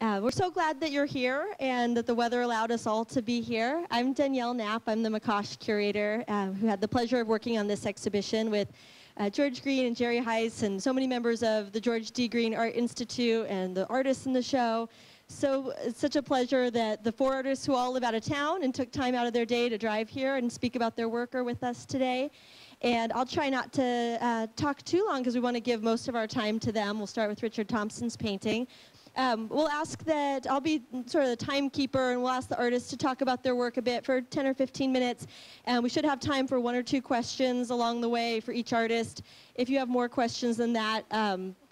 We're so glad that you're here and that the weather allowed us all to be here. I'm Danielle Knapp. I'm the McCosh curator who had the pleasure of working on this exhibition with George Green and Jerry Heiss and so many members of the George D. Green Art Institute and the artists in the show. So it's such a pleasure that the four artists who all live out of town and took time out of their day to drive here and speak about their work are with us today. And I'll try not to talk too long because we want to give most of our time to them. We'll start with Richard Thompson's painting. We'll ask that, I'll be sort of the timekeeper, and we'll ask the artists to talk about their work a bit for 10 or 15 minutes. And we should have time for one or two questions along the way for each artist. If you have more questions than that,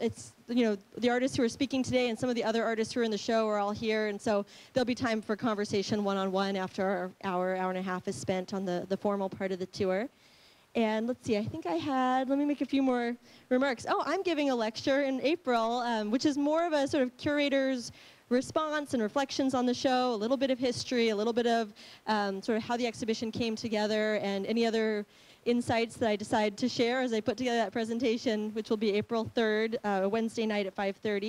it's, you know, the artists who are speaking today and some of the other artists who are in the show are all here. And so there'll be time for conversation one-on-one after our hour and a half is spent on the formal part of the tour. And let's see, I think I had, let me make a few more remarks. Oh, I'm giving a lecture in April, which is more of a sort of curator's response and reflections on the show, a little bit of history, a little bit of sort of how the exhibition came together and any other insights that I decide to share as I put together that presentation, which will be April 3rd, Wednesday night at 5:30, if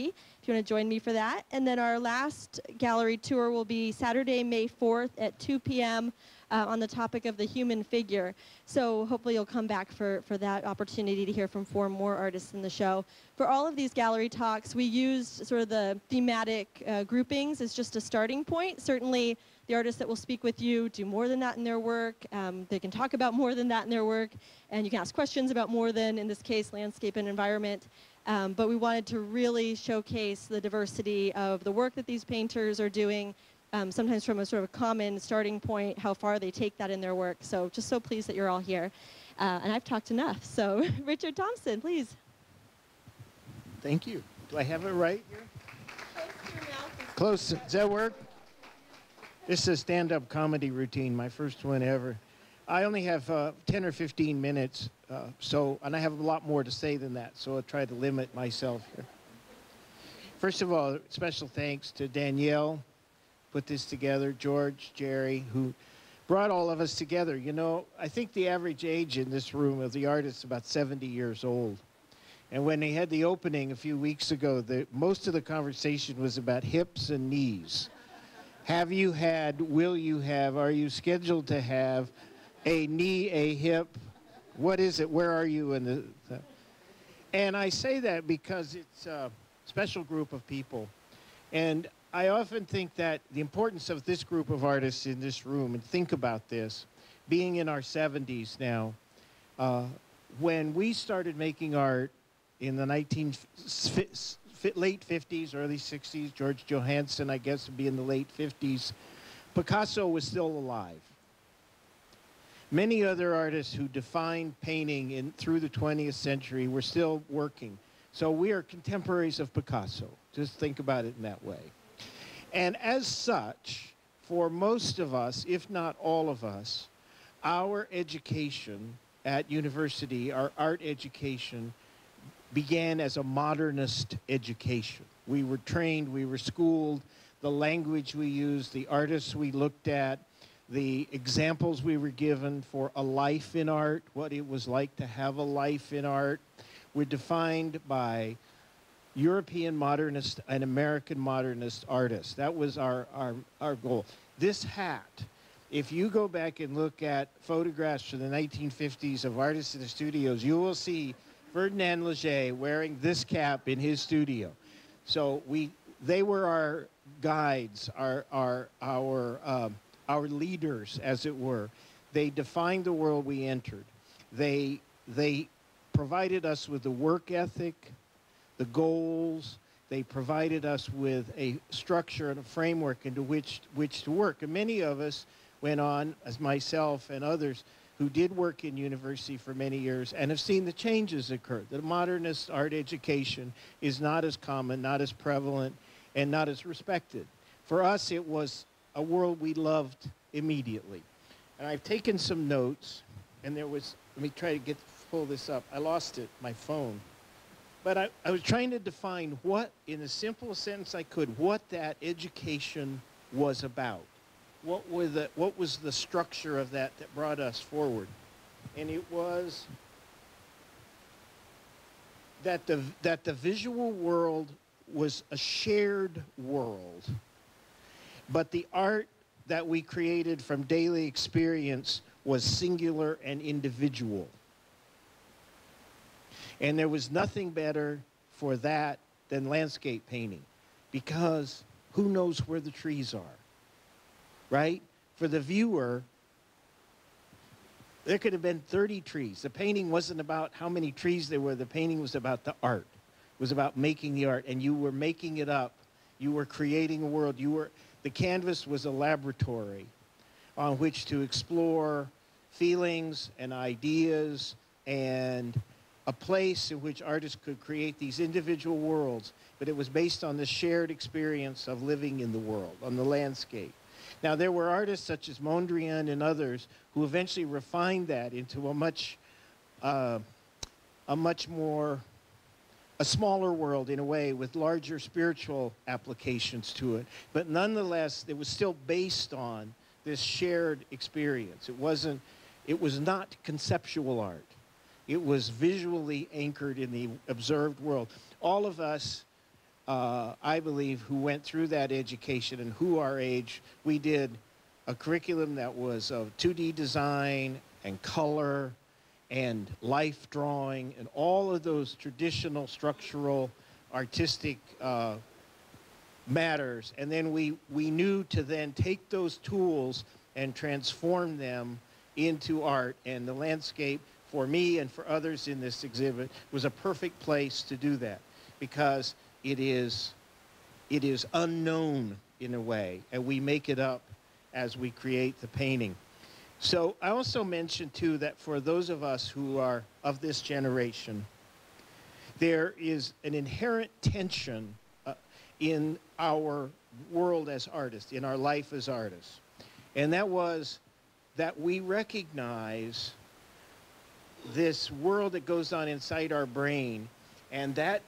you want to join me for that. And then our last gallery tour will be Saturday, May 4th at 2 p.m. On the topic of the human figure. So hopefully you'll come back for that opportunity to hear from four more artists in the show. For all of these gallery talks, we used sort of the thematic groupings as just a starting point. Certainly the artists that will speak with you do more than that in their work. They can talk about more than that in their work. And you can ask questions about more than, in this case, landscape and environment. But we wanted to really showcase the diversity of the work that these painters are doing, sometimes from a sort of a common starting point, how far they take that in their work. So just so pleased that you're all here. And I've talked enough. So Richard Thompson, please. Thank you. Do I have it right here? Close to your mouth. Close. Does that work? This is a stand-up comedy routine, my first one ever. I only have 10 or 15 minutes, and I have a lot more to say than that, so I'll try to limit myself here. First of all, special thanks to Danielle, put this together, George, Jerry, who brought all of us together. You know, I think the average age in this room of the artists is about 70 years old. And when they had the opening a few weeks ago, most of the conversation was about hips and knees. Have you had, will you have, are you scheduled to have a knee, a hip? What is it? Where are you? And I say that because it's a special group of people. And I often think that the importance of this group of artists in this room, and think about this, being in our 70s now, when we started making art in the late 50s, early 60s, George Johanson, I guess, would be in the late 50s, Picasso was still alive. Many other artists who defined painting through the 20th century were still working. So we are contemporaries of Picasso. Just think about it in that way. And as such, for most of us, if not all of us, our education at university, our art education, began as a modernist education. We were trained, we were schooled, the language we used, the artists we looked at, the examples we were given for a life in art, what it was like to have a life in art, were defined by European modernist and American modernist artists. That was our goal. This hat, if you go back and look at photographs from the 1950s of artists in the studios, you will see Ferdinand Leger wearing this cap in his studio. So they were our guides, our leaders, as it were. They defined the world we entered. They provided us with the work ethic, the goals. They provided us with a structure and a framework into which to work. And many of us went on, as myself and others, who did work in university for many years and have seen the changes occur. The modernist art education is not as common, not as prevalent, and not as respected. For us, it was a world we loved immediately. And I've taken some notes, and there was, let me try to pull this up. I lost it, my phone. But I was trying to define what, in the simplest sentence I could, what that education was about. What was the structure of that brought us forward? And it was that the visual world was a shared world, but the art that we created from daily experience was singular and individual. And there was nothing better for that than landscape painting, because who knows where the trees are, right? For the viewer, there could have been 30 trees. The painting wasn't about how many trees there were. The painting was about the art. It was about making the art, and you were making it up. You were creating a world. The canvas was a laboratory on which to explore feelings and ideas, and a place in which artists could create these individual worlds, but it was based on the shared experience of living in the world, on the landscape. Now, there were artists such as Mondrian and others who eventually refined that into a smaller world, in a way, with larger spiritual applications to it. But nonetheless, it was still based on this shared experience. It was not conceptual art. It was visually anchored in the observed world. All of us, I believe, who went through that education and who are age, we did a curriculum that was of 2D design and color and life drawing and all of those traditional structural artistic matters. And then we knew to then take those tools and transform them into art, and the landscape, for me and for others in this exhibit, was a perfect place to do that, because it is unknown in a way, and we make it up as we create the painting. So I also mentioned too that for those of us who are of this generation, there is an inherent tension in our world as artists, in our life as artists, and that was that we recognize this world that goes on inside our brain, and that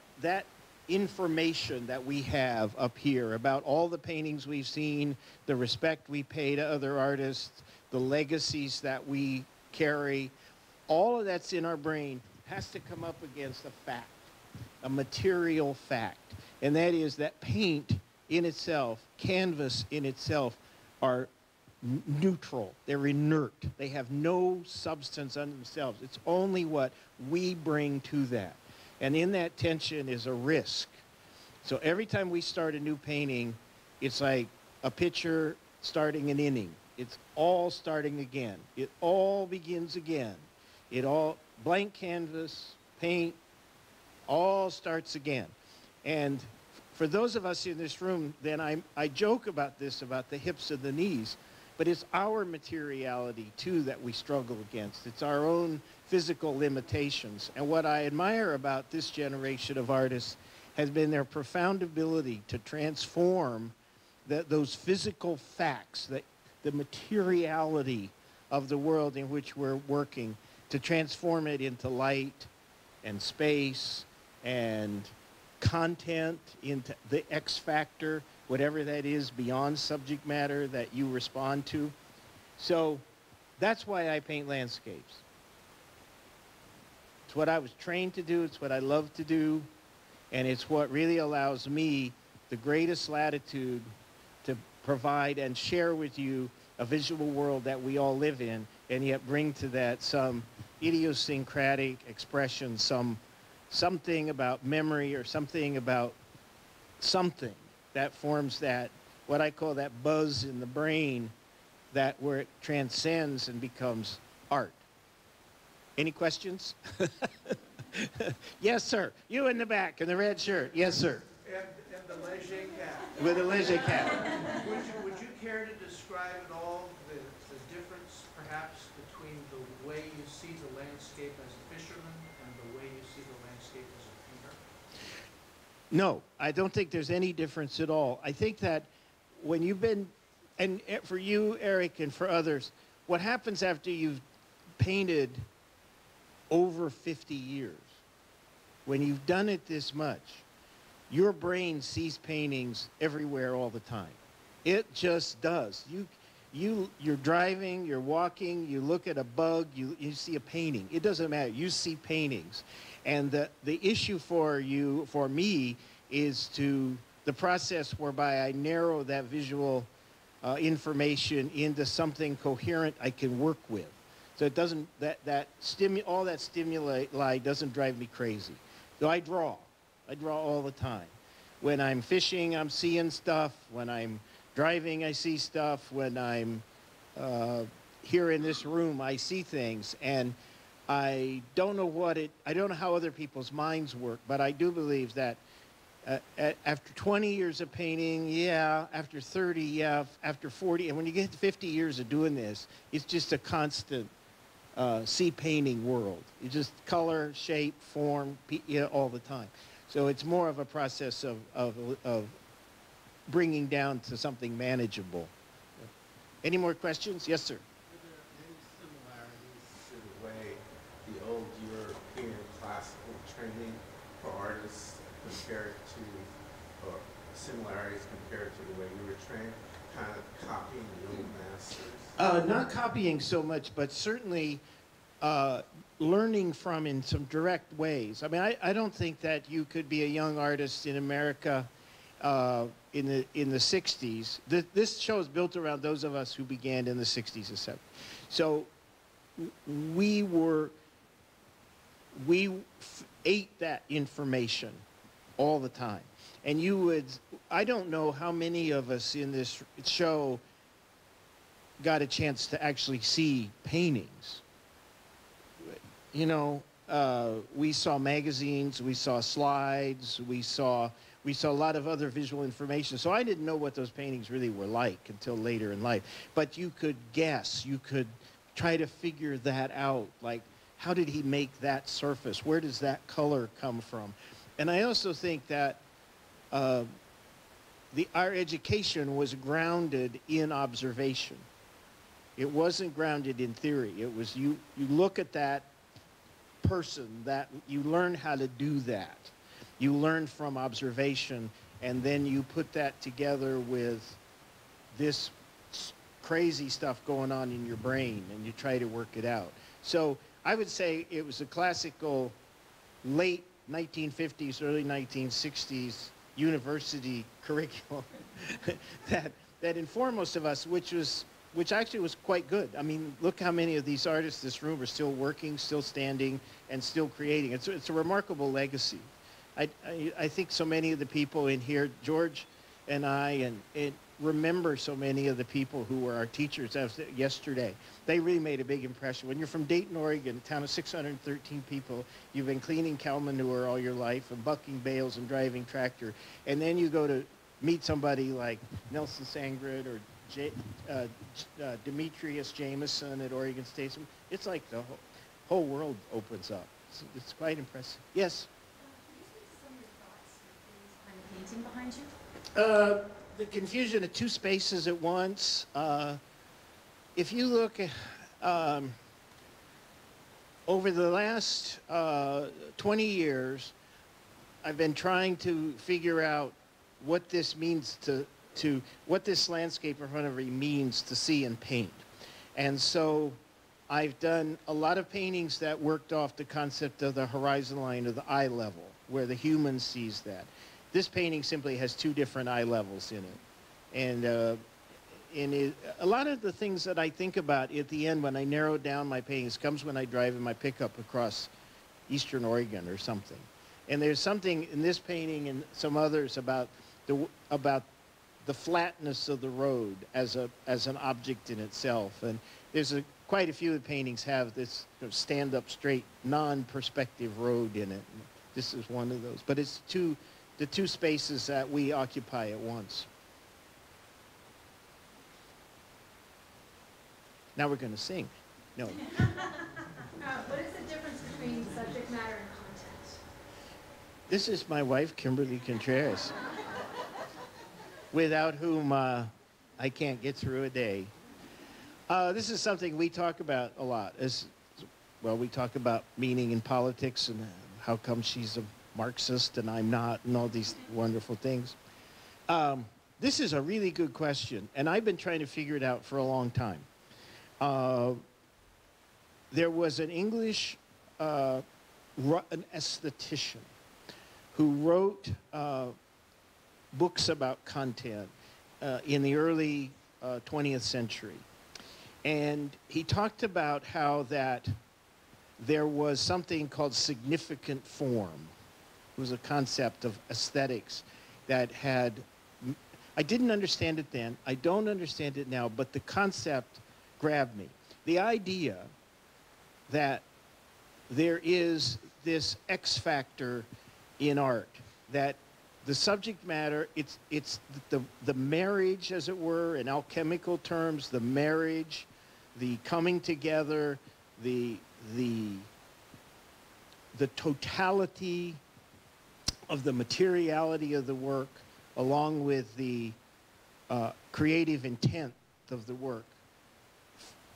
information that we have up here about all the paintings we've seen, the respect we pay to other artists, the legacies that we carry, all of that's in our brain has to come up against a fact, a material fact, and that is that paint in itself, canvas in itself, are neutral. They're inert. They have no substance on themselves. It's only what we bring to that. And in that tension is a risk. So every time we start a new painting, it's like a pitcher starting an inning. It's all starting again. It all begins again. It all, blank canvas, paint, all starts again. And for those of us in this room, then I joke about this, about the hips and the knees, but it's our materiality, too, that we struggle against. It's our own physical limitations. And what I admire about this generation of artists has been their profound ability to transform those physical facts, the materiality of the world in which we're working, to transform it into light and space and content, into the X factor, whatever that is beyond subject matter that you respond to. So that's why I paint landscapes. It's what I was trained to do, it's what I love to do, and it's what really allows me the greatest latitude to provide and share with you a visual world that we all live in, and yet bring to that some idiosyncratic expression, something about memory or something about something that forms that, what I call that buzz in the brain, that where it transcends and becomes art. Any questions? Yes, sir. You in the back in the red shirt. Yes, sir. And the Leger cap. With the Leger cap. Would you care to describe at all the difference, perhaps, between the way you see the landscape as a fisherman and the way you see the landscape as a... No, I don't think there's any difference at all. I think that when you've been, and for you, Eric, and for others, what happens after you've painted over 50 years, when you've done it this much, your brain sees paintings everywhere all the time. It just does. You're driving, you're walking, you look at a bug, you see a painting. It doesn't matter. You see paintings. And the issue for me is to the process whereby I narrow that visual information into something coherent I can work with. So it doesn't, all that stimuli doesn't drive me crazy. So I draw all the time. When I'm fishing, I'm seeing stuff. When I'm driving, I see stuff. When I'm here in this room, I see things. And I don't know what it, I don't know how other people's minds work, but I do believe that after 20 years of painting, yeah, after 30, yeah, after 40, and when you get to 50 years of doing this, it's just a constant sea painting world. You just color, shape, form, you know, all the time. So it's more of a process of bringing down to something manageable. Any more questions? Yes, sir. Are there any similarities to the way the old European classical training for artists compared to, or similarities compared to the way you were trained, kind of copying your own masters? Not copying so much, but certainly learning from in some direct ways. I mean, I don't think that you could be a young artist in America in the 60s. This show is built around those of us who began in the 60s and 70s. So we ate that information all the time. And you would, I don't know how many of us in this show got a chance to actually see paintings. You know, we saw magazines, we saw slides, we saw a lot of other visual information. So I didn't know what those paintings really were like until later in life. But you could guess, you could try to figure that out. Like, how did he make that surface? Where does that color come from? And I also think that our education was grounded in observation. It wasn't grounded in theory. It was you look at that person, that you learn how to do that. You learn from observation, and then you put that together with this crazy stuff going on in your brain, and you try to work it out. So I would say it was a classical late 1950s, early 1960s university curriculum that informed most of us, which actually was quite good. I mean, look how many of these artists in this room are still working, still standing, and still creating. It's a remarkable legacy. I think so many of the people in here, George and I, and remember so many of the people who were our teachers yesterday. They really made a big impression. When you're from Dayton, Oregon, a town of 613 people, you've been cleaning cow manure all your life and bucking bales and driving tractor, and then you go to meet somebody like Nelson Sandgren or Demetrius Jameson at Oregon State. It's like the whole world opens up. It's quite impressive. Yes? Can you speak to some of your thoughts on the painting behind you? The confusion of two spaces at once. If you look over the last 20 years, I've been trying to figure out what this means to what this landscape in front of me means to see and paint. And so I've done a lot of paintings that worked off the concept of the horizon line or the eye level, where the human sees that. This painting simply has two different eye levels in it. And a lot of the things that I think about at the end when I narrow down my paintings comes when I drive in my pickup across eastern Oregon or something. And there's something in this painting and some others about the flatness of the road as an object in itself. And there's quite a few of the paintings have this sort of stand-up straight, non-perspective road in it. And this is one of those. But it's the two spaces that we occupy at once. Now we're going to sing. No. What is the difference between subject matter and content? This is my wife, Kimberly Contreras, without whom I can't get through a day. This is something we talk about a lot. We talk about meaning in politics and how come she's a Marxist and I'm not and all these wonderful things. This is a really good question, and I've been trying to figure it out for a long time. There was an English an aesthetician who wrote books about content in the early 20th century. And he talked about how that there was something called significant form. It was a concept of aesthetics that had, I didn't understand it then, I don't understand it now, but the concept grabbed me. The idea that there is this X factor in art, that the subject matter, it's the marriage, as it were, in alchemical terms, the marriage, the coming together, the totality of the materiality of the work, along with the creative intent of the work,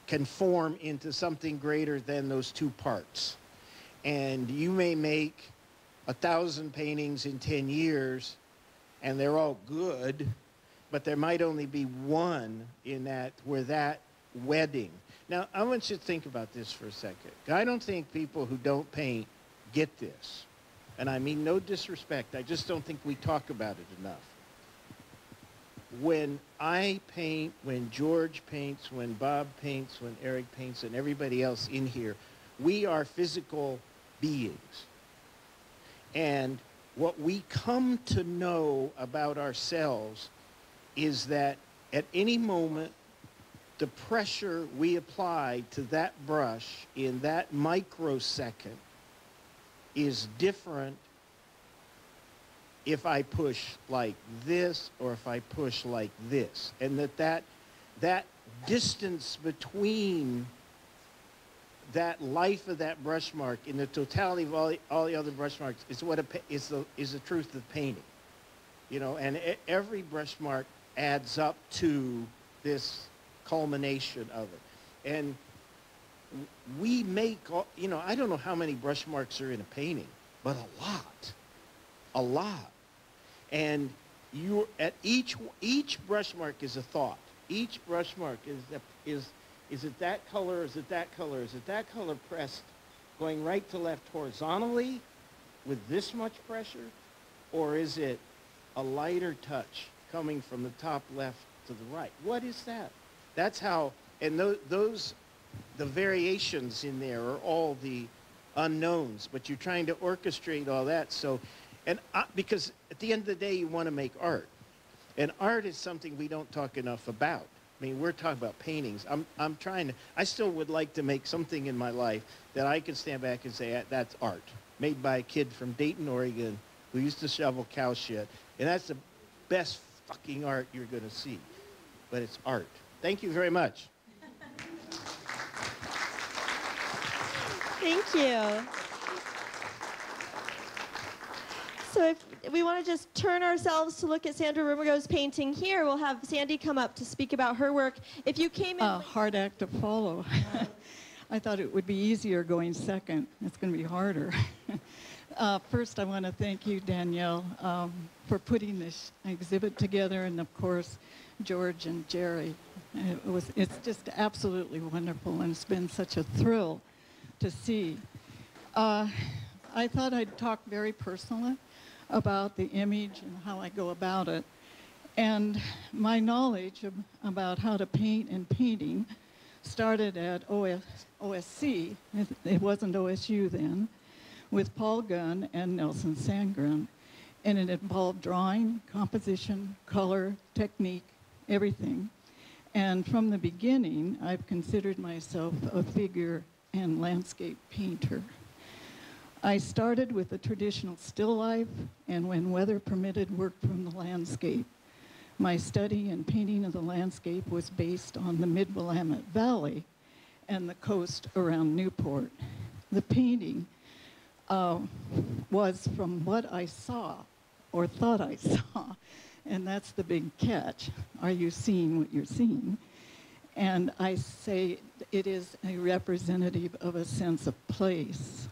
can form into something greater than those two parts. And you may make 1,000 paintings in 10 years, and they're all good, but there might only be one in that, where that wedding. Now, I want you to think about this for a second. I don't think people who don't paint get this. And I mean no disrespect, I just don't think we talk about it enough. When I paint, when George paints, when Bob paints, when Eric paints, and everybody else in here, we are physical beings. And what we come to know about ourselves is that at any moment, the pressure we apply to that brush in that microsecond is different if I push like this or if I push like this. And that distance between that life of that brush mark and the totality of all the other brush marks is what is the truth of painting, you know. And every brush mark adds up to this culmination of it. And we make, you know, I don't know how many brush marks are in a painting, but a lot. And you're at each brush mark is a thought. Each brush mark is it that color? Is it that color? Is it that color pressed going right to left horizontally with this much pressure? Or is it a lighter touch coming from the top left to the right? What is that? That's how, and the variations in there are all the unknowns, but you're trying to orchestrate all that. So, and because at the end of the day, you want to make art. And art is something we don't talk enough about. I mean, we're talking about paintings. I'm trying to, I still would like to make something in my life that I can stand back and say, that's art, made by a kid from Dayton, Oregon, who used to shovel cow shit. And that's the best fucking art you're going to see. But it's art. Thank you very much. Thank you. So if we want to just turn ourselves to look at Sandra Roumagoux's painting here, we'll have Sandy come up to speak about her work. If you came in... A hard act to follow. I thought it would be easier going second. It's going to be harder. First, I want to thank you, Danielle, for putting this exhibit together, and of course, George and Jerry. It's just absolutely wonderful, and it's been such a thrill to see. I thought I'd talk very personally about the image and how I go about it. And my knowledge about how to paint and painting started at OSC, it wasn't OSU then, with Paul Gunn and Nelson Sandgren. And it involved drawing, composition, color, technique, everything. And from the beginning, I've considered myself a figure and landscape painter. I started with the traditional still life, and when weather permitted, worked from the landscape. My study and painting of the landscape was based on the Mid-Willamette Valley and the coast around Newport. The painting was from what I saw, or thought I saw, and that's the big catch. Are you seeing what you're seeing? And I say it is a representative of a sense of place.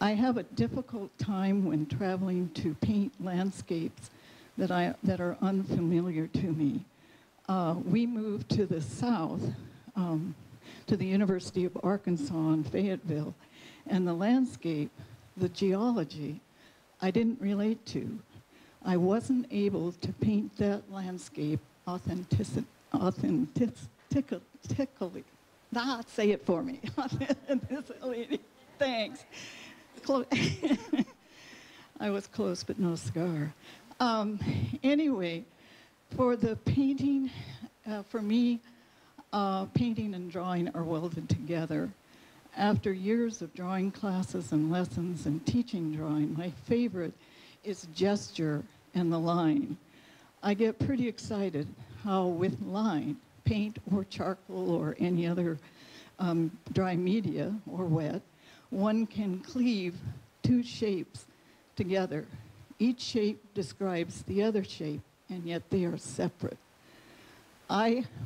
I have a difficult time when traveling to paint landscapes that are unfamiliar to me. We moved to the south, to the University of Arkansas in Fayetteville, and the landscape, the geology I didn't relate to. I wasn't able to paint that landscape authentically. Not say it for me. Thanks. I was close, but no cigar. Anyway, for the painting, for me, painting and drawing are welded together. After years of drawing classes and lessons and teaching drawing, my favorite is gesture and the line. I get pretty excited how with line, paint or charcoal or any other dry media or wet, one can cleave two shapes together. Each shape describes the other shape, and yet they are separate.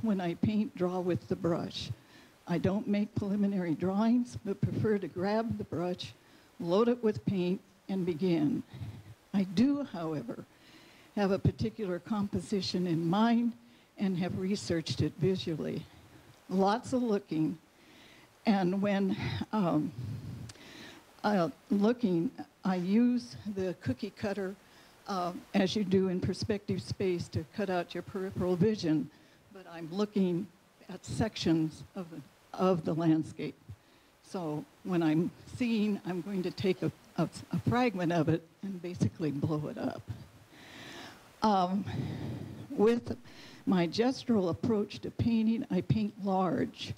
When I paint, draw with the brush. I don't make preliminary drawings, but prefer to grab the brush, load it with paint, and begin. I do, however, have a particular composition in mind and have researched it visually. Lots of looking, and when looking, I use the cookie cutter as you do in perspective space to cut out your peripheral vision, but I'm looking at sections of the landscape. So when I'm seeing, I'm going to take a fragment of it and basically blow it up. With my gestural approach to painting, I paint large.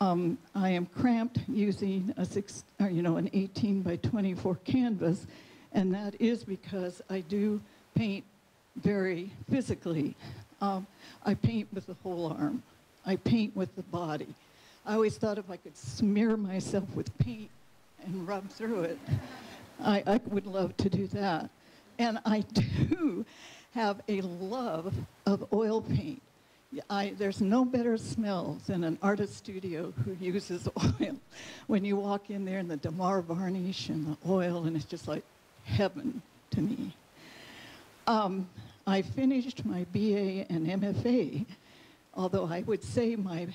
I am cramped using an 18 by 24 canvas, and that is because I do paint very physically. I paint with the whole arm. I paint with the body. I always thought if I could smear myself with paint and rub through it, I would love to do that. And I do have a love of oil paint. There's no better smell than an artist studio who uses oil. When you walk in there and the Damar varnish and the oil, and it's just like heaven to me. I finished my BA and MFA, although I would say my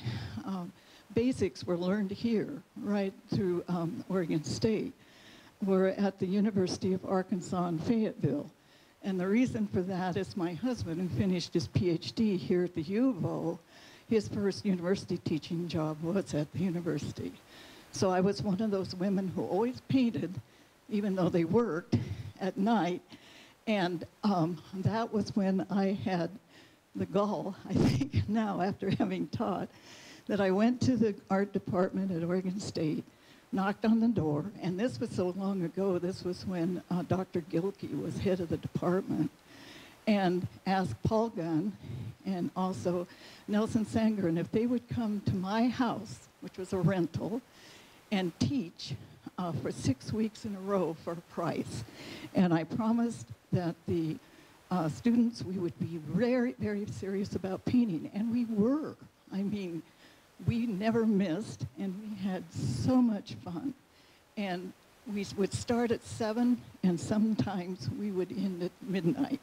basics were learned here, right through Oregon State. We're at the University of Arkansas in Fayetteville. And the reason for that is my husband, who finished his PhD here at the U of O, his first university teaching job was at the university. So I was one of those women who always painted, even though they worked at night. And that was when I had the gall, I think now after having taught, that I went to the art department at Oregon State, knocked on the door, and this was so long ago, this was when Dr. Gilkey was head of the department, and asked Paul Gunn and also Nelson Sandgren if they would come to my house, which was a rental, and teach for 6 weeks in a row for a price. And I promised that the students, we would be very, very serious about painting, and we were. I mean, we never missed, and we had so much fun. And we would start at 7, and sometimes we would end at midnight.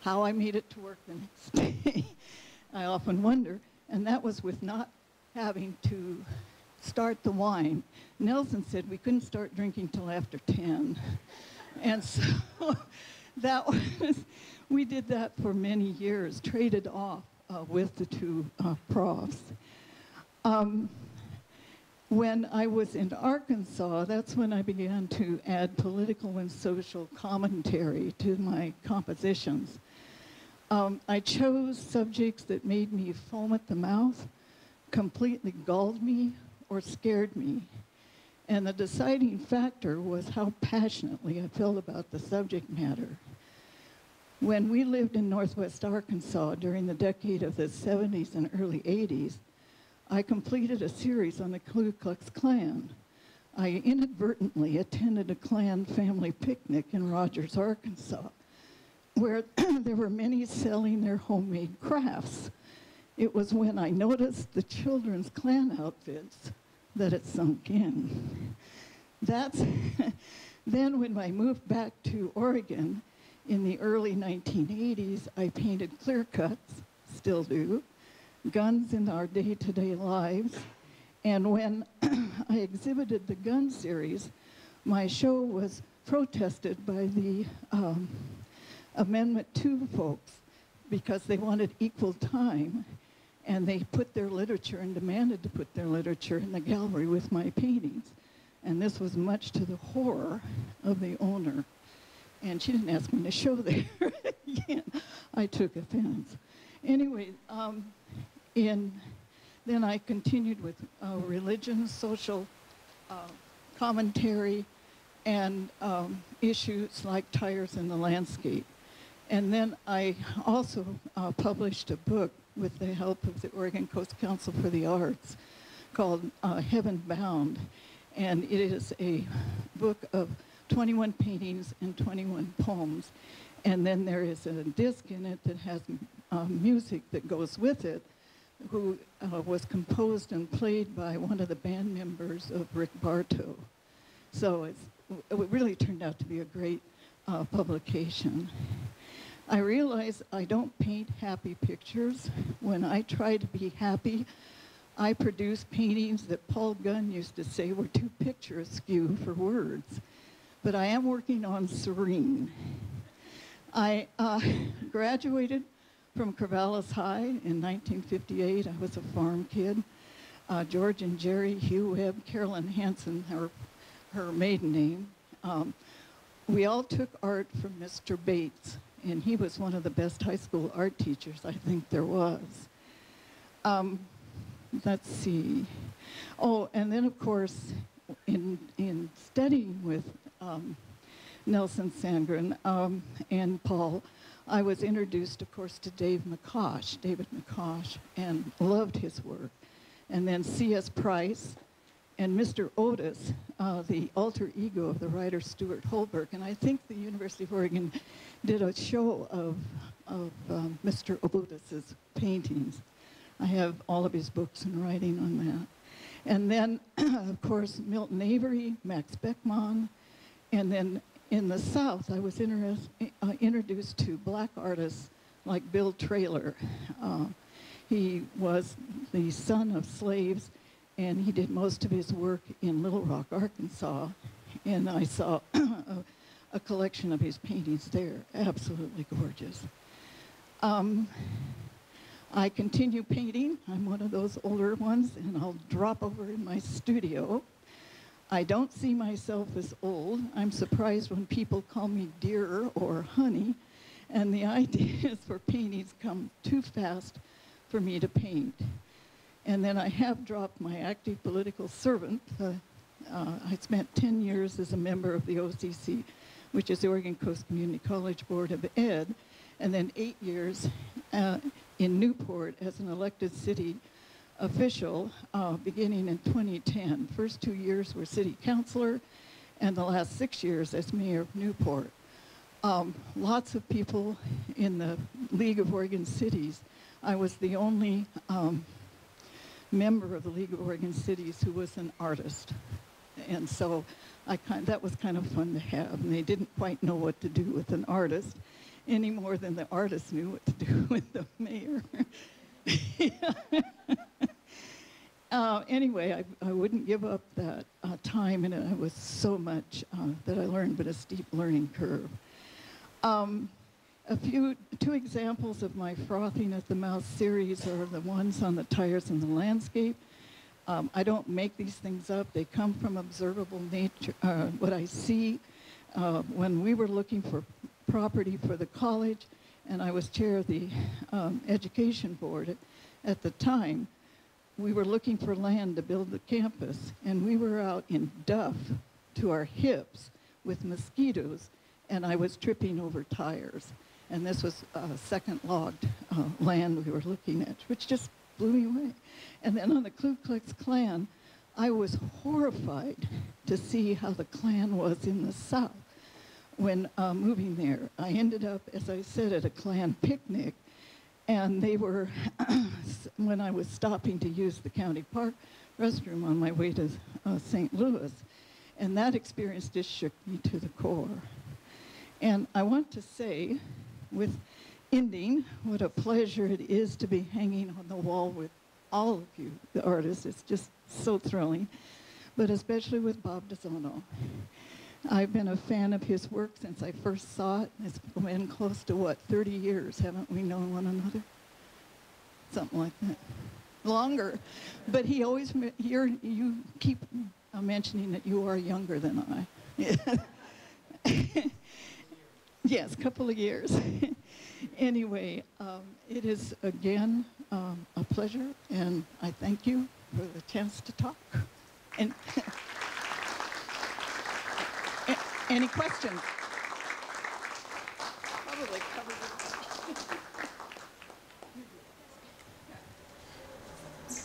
How I made it to work the next day, I often wonder. And that was with not having to start the wine. Nelson said we couldn't start drinking till after 10. And so we did that for many years, traded off with the two profs. When I was in Arkansas, that's when I began to add political and social commentary to my compositions. I chose subjects that made me foam at the mouth, completely galled me, or scared me. And the deciding factor was how passionately I felt about the subject matter. When we lived in Northwest Arkansas during the decade of the 70s and early 80s, I completed a series on the Ku Klux Klan. I inadvertently attended a Klan family picnic in Rogers, Arkansas, where there were many selling their homemade crafts. It was when I noticed the children's Klan outfits that it sunk in. That's then when I moved back to Oregon in the early 1980s, I painted clear cuts, still do, guns in our day-to-day lives. And when I exhibited the gun series, my show was protested by the Amendment 2 folks because they wanted equal time, and they put their literature and demanded to put their literature in the gallery with my paintings. And this was much to the horror of the owner. And she didn't ask me to show there again. I took offense. Anyway, then I continued with religion, social commentary, and issues like tires in the landscape. And then I also published a book with the help of the Oregon Coast Council for the Arts called Heaven Bound. And it is a book of 21 paintings and 21 poems. And then there is a disc in it that has music that goes with it, who was composed and played by one of the band members of Rick Bartow. So it really turned out to be a great publication. I realize I don't paint happy pictures. When I try to be happy, I produce paintings that Paul Gunn used to say were two pictures askew for words. But I am working on serene. I graduated from Corvallis High in 1958. I was a farm kid. George and Jerry, Hugh Webb, Carolyn Hansen, her maiden name. We all took art from Mr. Bates, and he was one of the best high school art teachers I think there was. Let's see. Oh, and then of course, in studying with Nelson Sandgren and Paul, I was introduced, of course, to David McCosh, and loved his work. And then C.S. Price and Mr. Otis, the alter ego of the writer Stuart Holberg. And I think the University of Oregon did a show of Mr. Otis's paintings. I have all of his books and writing on that. And then, of course, Milton Avery, Max Beckmann, and then in the South, I was introduced to black artists like Bill Traylor. He was the son of slaves, and he did most of his work in Little Rock, Arkansas. And I saw a collection of his paintings there, absolutely gorgeous. I continue painting. I'm one of those older ones, and I'll drop over in my studio. I don't see myself as old. I'm surprised when people call me dear or honey, and the idea is for paintings come too fast for me to paint. And then I have dropped my active political servant. I spent 10 years as a member of the OCC, which is the Oregon Coast Community College Board of Ed, and then 8 years in Newport as an elected city official, beginning in 2010. First 2 years were city councilor, and the last 6 years as mayor of Newport. Lots of people in the League of Oregon Cities. I was the only member of the League of Oregon Cities who was an artist, and so that was kind of fun to have. And they didn't quite know what to do with an artist any more than the artist knew what to do with the mayor. Anyway, I wouldn't give up that time, and it was so much that I learned, but a steep learning curve. Two examples of my frothing at the mouth series are the ones on the tires and the landscape. I don't make these things up. They come from observable nature, what I see. When we were looking for property for the college, and I was chair of the education board at the time, we were looking for land to build the campus, and we were out in duff to our hips with mosquitoes, and I was tripping over tires. And this was second logged land we were looking at, which just blew me away. And then on the Ku Klux Klan, I was horrified to see how the Klan was in the South. When moving there, I ended up, as I said, at a Klan picnic, and they were, when I was stopping to use the county park restroom on my way to St. Louis, and that experience just shook me to the core. And I want to say, with ending, what a pleasure it is to be hanging on the wall with all of you, the artists. It's just so thrilling, but especially with Bob Dozono. I've been a fan of his work since I first saw it. It's been close to, what, 30 years, haven't we known one another? Something like that. Longer. But he always, you keep mentioning that you are younger than I. Yes, a couple of years. Anyway, it is, again, a pleasure, and I thank you for the chance to talk. And any questions? Probably covered it.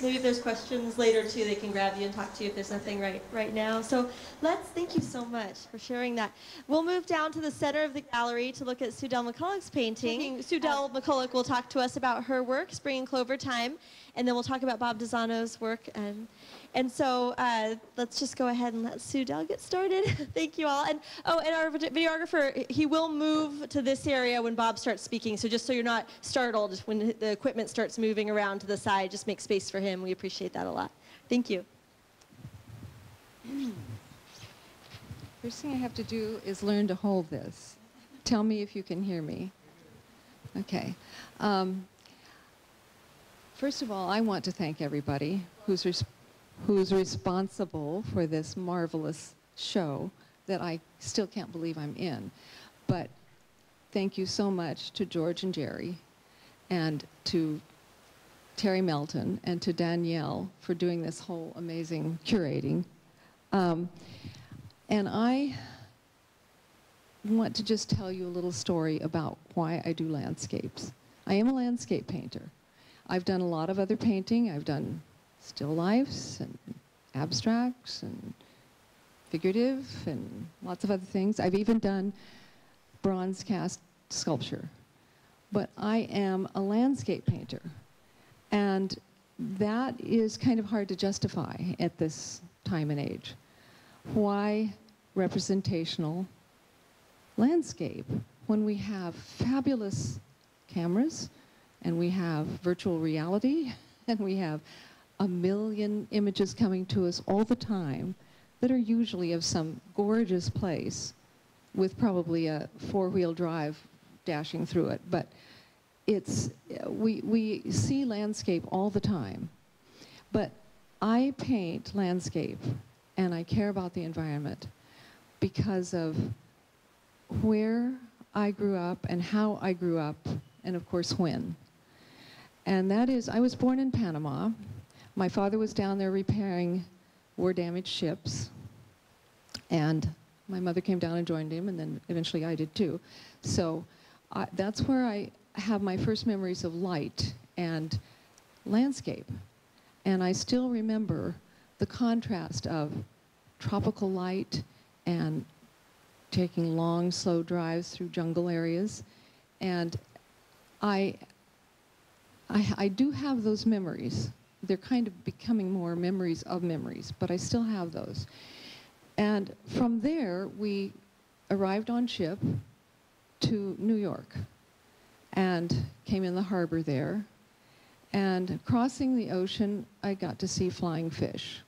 Maybe if there's questions later too, they can grab you and talk to you if there's nothing right now. So let's thank you so much for sharing that. We'll move down to the center of the gallery to look at Sue-Del McCulloch's painting. Sue-Del McCulloch will talk to us about her work, Spring and Clover Time, and then we'll talk about Bob Dozono's work. And so let's just go ahead and let Sue-Del get started. Thank you all. And our videographer, he will move to this area when Bob starts speaking. So just so you're not startled when the equipment starts moving around to the side, just make space for him. We appreciate that a lot. Thank you. First thing I have to do is learn to hold this. Tell me if you can hear me. Okay. First of all, I want to thank everybody who's responsible for this marvelous show that I still can't believe I'm in. But thank you so much to George and Jerry and to Terry Melton and to Danielle for doing this whole amazing curating. And I want to just tell you a little story about why I do landscapes. I am a landscape painter. I've done a lot of other painting. I've done still lifes and abstracts and figurative and lots of other things. I've even done bronze cast sculpture. But I am a landscape painter. And that is kind of hard to justify at this time and age. Why representational landscape when we have fabulous cameras and we have virtual reality and we have a million images coming to us all the time that are usually of some gorgeous place with probably a four-wheel drive dashing through it. But it's, we see landscape all the time. But I paint landscape and I care about the environment because of where I grew up and how I grew up and of course when. And that is, I was born in Panama. My father was down there repairing war-damaged ships, and my mother came down and joined him, and then eventually I did too. So that's where I have my first memories of light and landscape. And I still remember the contrast of tropical light and taking long, slow drives through jungle areas. And I do have those memories. They're kind of becoming more memories of memories, but I still have those. And from there, we arrived on ship to New York and came in the harbor there. And crossing the ocean, I got to see flying fish.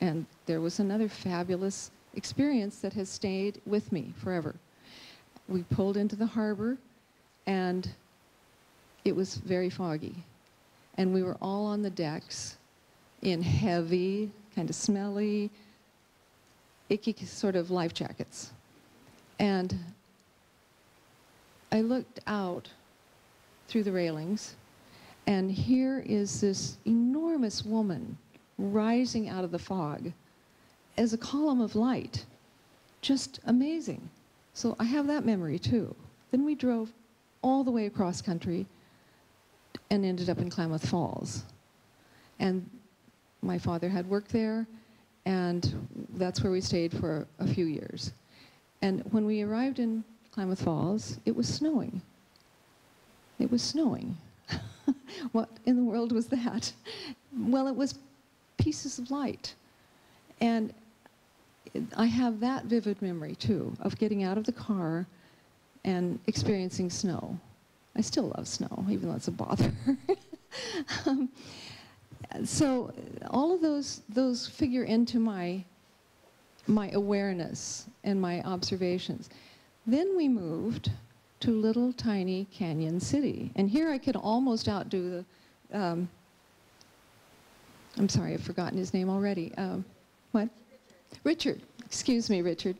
And there was another fabulous experience that has stayed with me forever. We pulled into the harbor, and it was very foggy. And we were all on the decks in heavy, kind of smelly, icky sort of life jackets. And I looked out through the railings, and here is this enormous woman rising out of the fog as a column of light. Just amazing. So I have that memory too. Then we drove all the way across country and ended up in Klamath Falls. And my father had work there, and that's where we stayed for a few years. And when we arrived in Klamath Falls, it was snowing. It was snowing. What in the world was that? Well, it was pieces of light. And I have that vivid memory, too, of getting out of the car and experiencing snow. I still love snow, even though it's a bother. So all of those figure into my my awareness and my observations. Then we moved to little tiny Canyon City. And here I could almost outdo the, I'm sorry, I've forgotten his name already. What? Richard. Excuse me, Richard.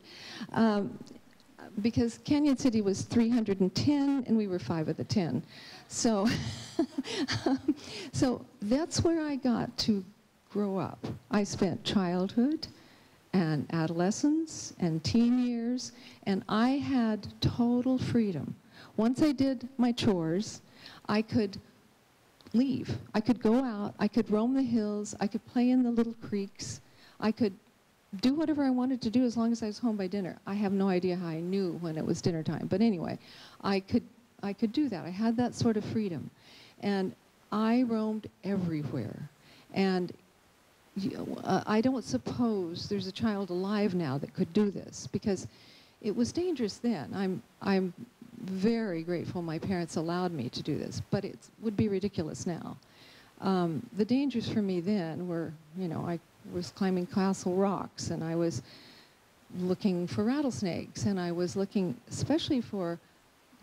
Because Canyon City was 310 and we were 5 of the 10. So, so that's where I got to grow up. I spent childhood and adolescence and teen years, and I had total freedom. Once I did my chores, I could leave. I could go out, I could roam the hills, I could play in the little creeks, I could do whatever I wanted to do as long as I was home by dinner. I have no idea how I knew when it was dinner time, but anyway, I could do that. I had that sort of freedom. And I roamed everywhere. And I don't suppose there's a child alive now that could do this, because it was dangerous then. I'm very grateful my parents allowed me to do this, but it would be ridiculous now. The dangers for me then were, you know, I was climbing castle rocks, and I was looking for rattlesnakes, and I was looking especially for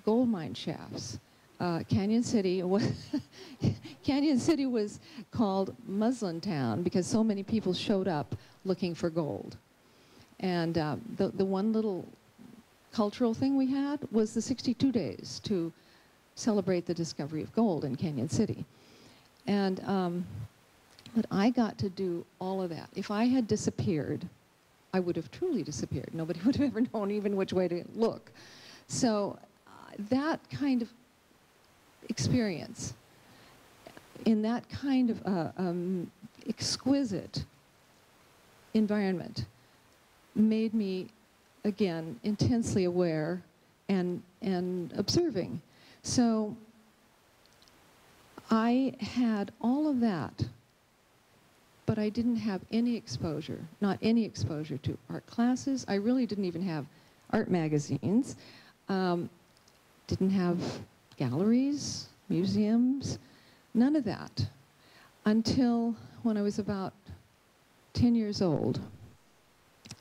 gold mine shafts. Canyon City was Canyon City was called Muslin Town because so many people showed up looking for gold. And the one little cultural thing we had was the 62 days to celebrate the discovery of gold in Canyon City. And but I got to do all of that. If I had disappeared, I would have truly disappeared. Nobody would have ever known even which way to look. So that kind of experience in that kind of exquisite environment made me, again, intensely aware and observing. So I had all of that, but I didn't have any exposure, not any exposure to art classes. I really didn't even have art magazines, didn't have galleries, museums, none of that, until when I was about 10 years old.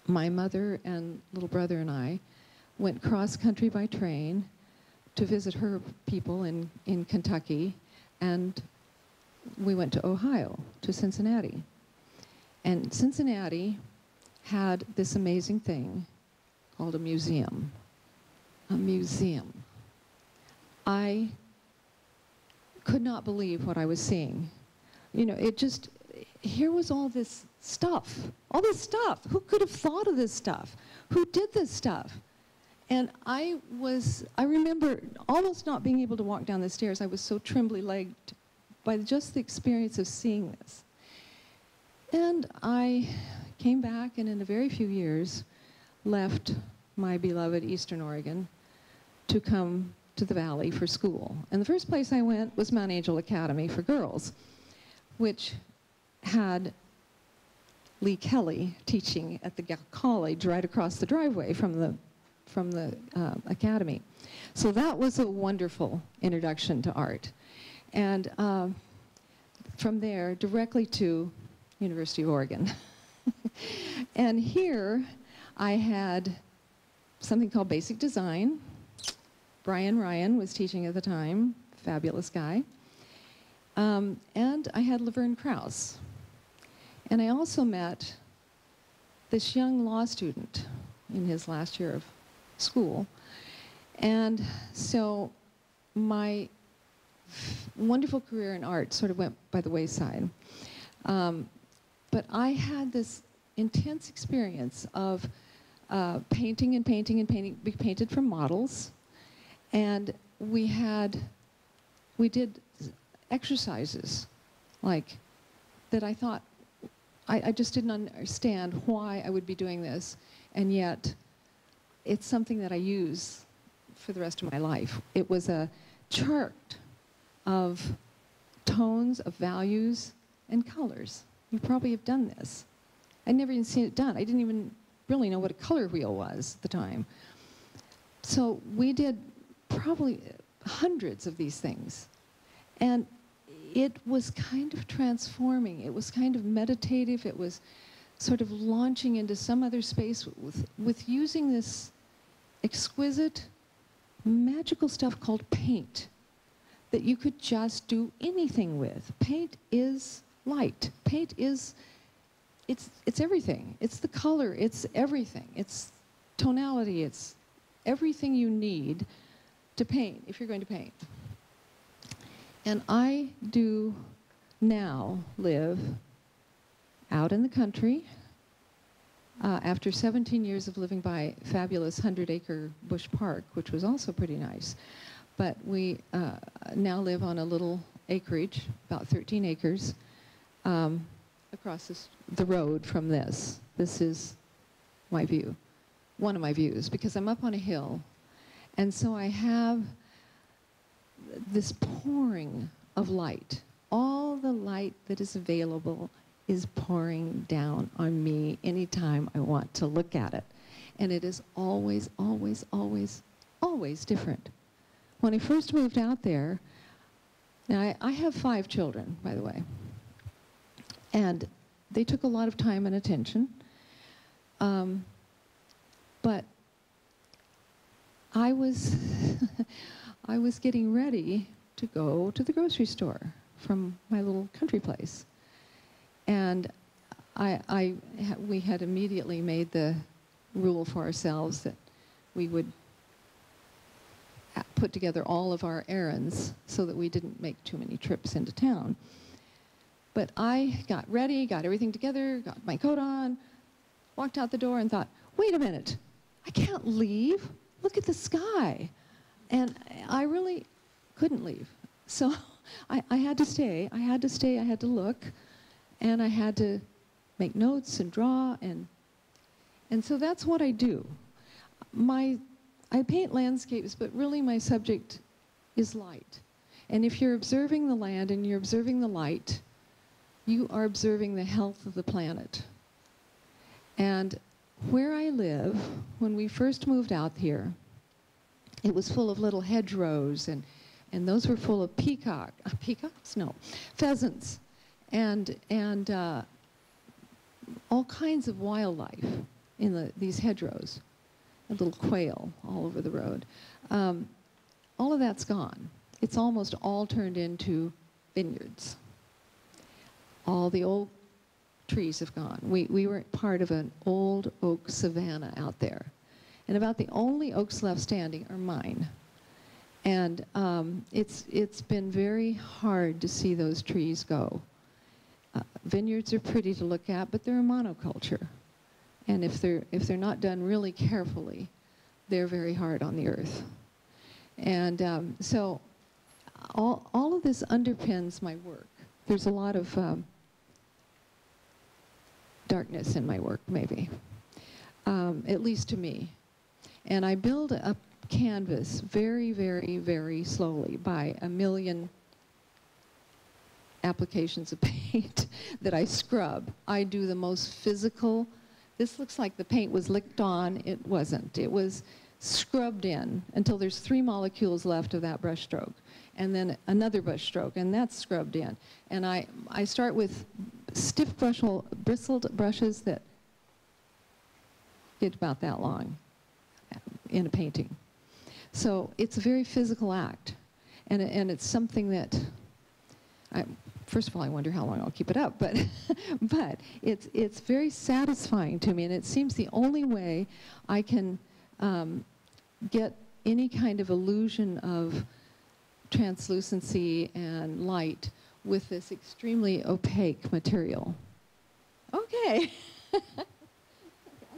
My mother and little brother and I went cross-country by train to visit her people in Kentucky, and we went to Ohio, to Cincinnati. And Cincinnati had this amazing thing called a museum. A museum. I could not believe what I was seeing. You know, it just, here was all this stuff, all this stuff. Who could have thought of this stuff? Who did this stuff? And I remember almost not being able to walk down the stairs. I was so trembly-legged by just the experience of seeing this. And I came back, and in a very few years, left my beloved Eastern Oregon to come to the valley for school. And the first place I went was Mount Angel Academy for Girls, which had Lee Kelly teaching at the college right across the driveway from the academy. So that was a wonderful introduction to art. And from there, directly to University of Oregon. And here I had something called basic design. Brian Ryan was teaching at the time, fabulous guy. And I had Laverne Krauss. And I also met this young law student in his last year of school. And so my wonderful career in art sort of went by the wayside. But I had this intense experience of painting and painting and painting. We painted from models. And we did exercises like that. I thought, I just didn't understand why I would be doing this, and yet it's something that I use for the rest of my life. It was a chart of tones, of values, and colors. You probably have done this. I'd never even seen it done. I didn't even really know what a color wheel was at the time. So we did probably hundreds of these things. And it was kind of transforming. It was kind of meditative. It was sort of launching into some other space with using this exquisite, magical stuff called paint that you could just do anything with. Paint is light. Paint is, it's everything. It's the color, it's everything. It's tonality, it's everything you need to paint, if you're going to paint. And I do now live out in the country after 17 years of living by fabulous 100-acre bush park, which was also pretty nice. But we now live on a little acreage, about 13 acres, across the road from this. This is my view, one of my views, because I'm up on a hill. And so I have this pouring of light. All the light that is available is pouring down on me anytime I want to look at it. And it is always, always, always, always different. When I first moved out there, now I have 5 children, by the way, and they took a lot of time and attention. But I was, I was getting ready to go to the grocery store from my little country place. And we had immediately made the rule for ourselves that we would put together all of our errands so that we didn't make too many trips into town. But I got ready, got everything together, got my coat on, walked out the door and thought, wait a minute, I can't leave. Look at the sky. And I really couldn't leave. So I had to stay, I had to look. And I had to make notes and draw, and so that's what I do. I paint landscapes, but really my subject is light. And if you're observing the land and you're observing the light, you are observing the health of the planet. And where I live, when we first moved out here, it was full of little hedgerows, and those were full of peacocks? No, pheasants. And all kinds of wildlife in these hedgerows, a little quail all over the road. All of that's gone. It's almost all turned into vineyards. All the old trees have gone. We were part of an old oak savanna out there. And about the only oaks left standing are mine. And it's been very hard to see those trees go. Vineyards are pretty to look at, but they're a monoculture. And if they're not done really carefully, they're very hard on the earth. And so all of this underpins my work. There's a lot of darkness in my work, maybe, at least to me. And I build a canvas very, very, very slowly by a million applications of paint that I scrub. I do the most physical. This looks like the paint was licked on. It wasn't. It was scrubbed in until there's 3 molecules left of that brush stroke. And then another brush stroke, and that's scrubbed in. And I start with stiff bristled brushes that get about that long in a painting. So it's a very physical act. And it's something that first of all, I wonder how long I'll keep it up, but but it's very satisfying to me, and it seems the only way I can get any kind of illusion of translucency and light with this extremely opaque material. Okay, I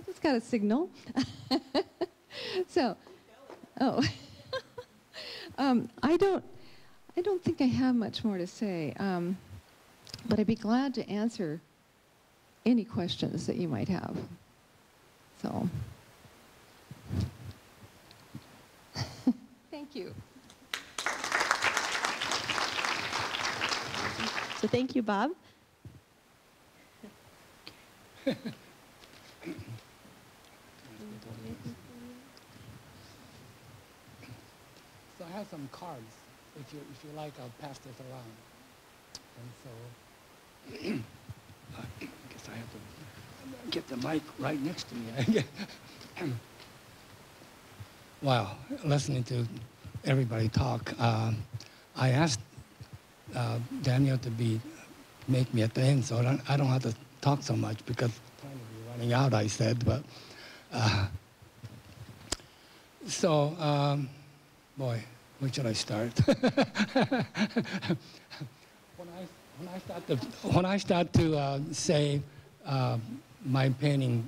just got a signal. So, oh, I don't think I have much more to say, but I'd be glad to answer any questions that you might have. So, thank you. So thank you, Bob. So I have some cards. If you like, I'll pass this around. And so, I guess I have to Get the mic right next to me. Wow, listening to everybody talk. I asked Danielle to make me at the end, so I don't have to talk so much because time is running out, I said. But boy, where should I start? When I start to say my painting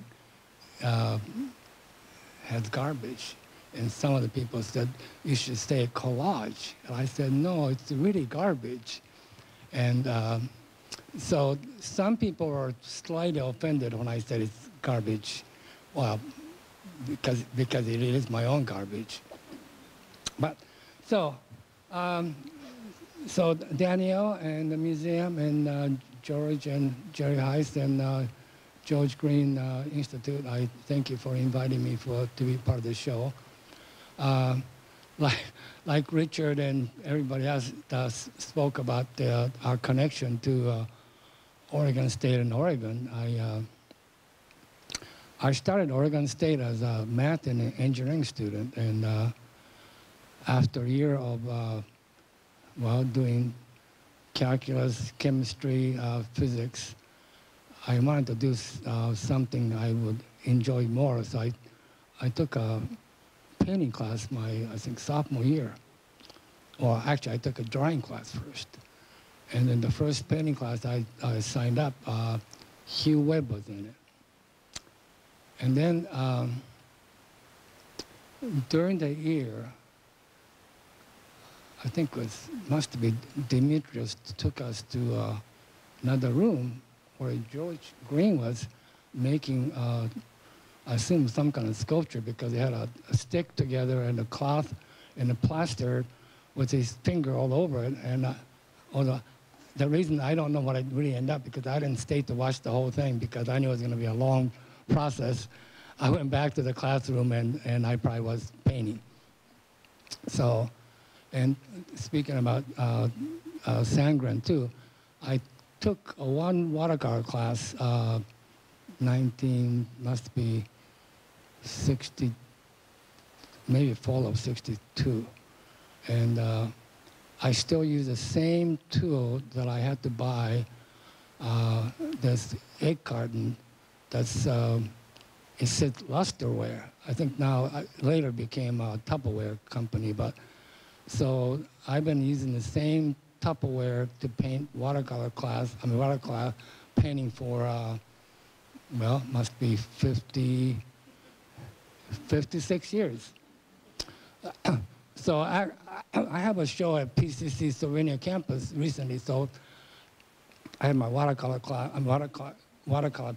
has garbage, and some of the people said, you should say a collage. And I said, no, it's really garbage. And so some people were slightly offended when I said it's garbage. Well, because it is my own garbage. But so Danielle and the museum and George and Jerry Heiss and George Green Institute, I thank you for inviting me to be part of the show. Like Richard and everybody else spoke about our connection to Oregon State and Oregon. I started Oregon State as a math and engineering student, and after a year of doing calculus, chemistry, physics, I wanted to do something I would enjoy more. So I took a painting class I think sophomore year. Or actually, I took a drawing class first. And then the first painting class I signed up, Hugh Webb was in it. And then during the year, I think it must be Demetrius took us to another room where George Green was making, I assume, some kind of sculpture, because he had a stick together and a cloth and a plaster with his finger all over it. And although the reason I don't know what I really ended up, because I didn't stay to watch the whole thing, because I knew it was going to be a long process. I went back to the classroom, and I probably was painting. So, and speaking about Sandgren too, I took a one watercolor class, 60, maybe fall of 62. And I still use the same tool that I had to buy, this egg carton that's, it said Lusterware. I think now, later became a Tupperware company, but so I've been using the same Tupperware to paint watercolor painting for, well, must be 56 years. So I have a show at PCC Serenia campus recently, so I had my watercolor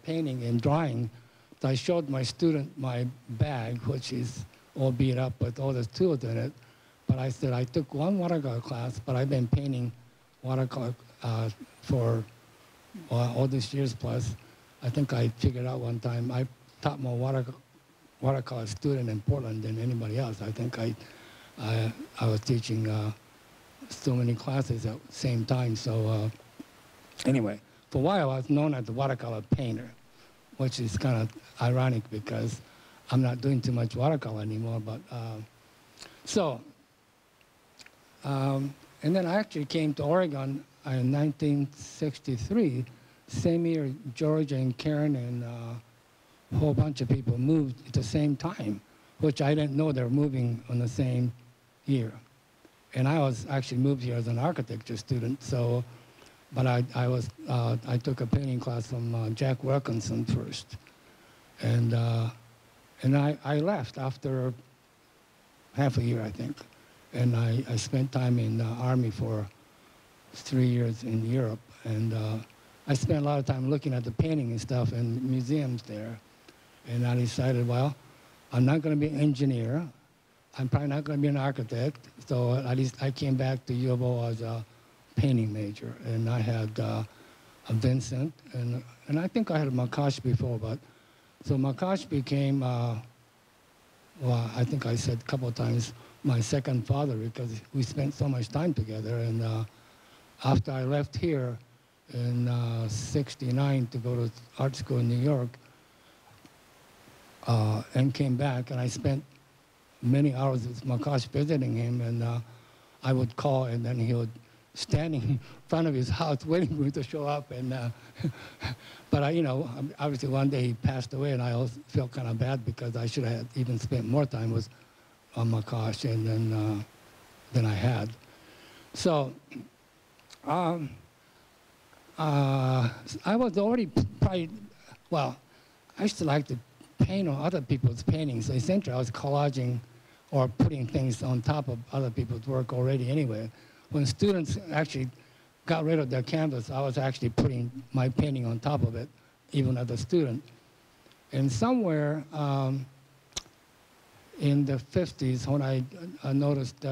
painting and drawing. So I showed my student my bag, which is all beat up with all the tools in it. But I said, I took one watercolor class, but I've been painting watercolor for all these years plus. I think I figured out one time, I taught more watercolor student in Portland than anybody else. I think I was teaching so many classes at the same time. So anyway, for a while I was known as the watercolor painter, which is kind of ironic because I'm not doing too much watercolor anymore. But and then I actually came to Oregon in 1963. Same year, George and Karen and a whole bunch of people moved at the same time, which I didn't know they were moving on the same year. And I was actually moved here as an architecture student, so, but I took a painting class from Jack Wilkinson first. And I left after half a year, I think. And I spent time in the Army for 3 years in Europe. And I spent a lot of time looking at the painting and stuff in museums there. And I decided, well, I'm not going to be an engineer. I'm probably not going to be an architect. So I came back to U of O as a painting major. And I had a Vincent. And I think I had a McCosh before. But so McCosh became, well, I think I said a couple of times, my second father, because we spent so much time together. And after I left here, in 69 to go to art school in New York, and came back, and I spent many hours with McCosh visiting him, and I would call, and then he would standing in front of his house waiting for me to show up, and but you know, obviously one day he passed away, and I always felt kind of bad because I should have even spent more time with McCosh, and then I had. So I was already probably, well, I used to like to paint on other people's paintings. So essentially I was collaging or putting things on top of other people's work already anyway. When students actually got rid of their canvas, I was actually putting my painting on top of it, even as a student. And somewhere in the 50s, when I noticed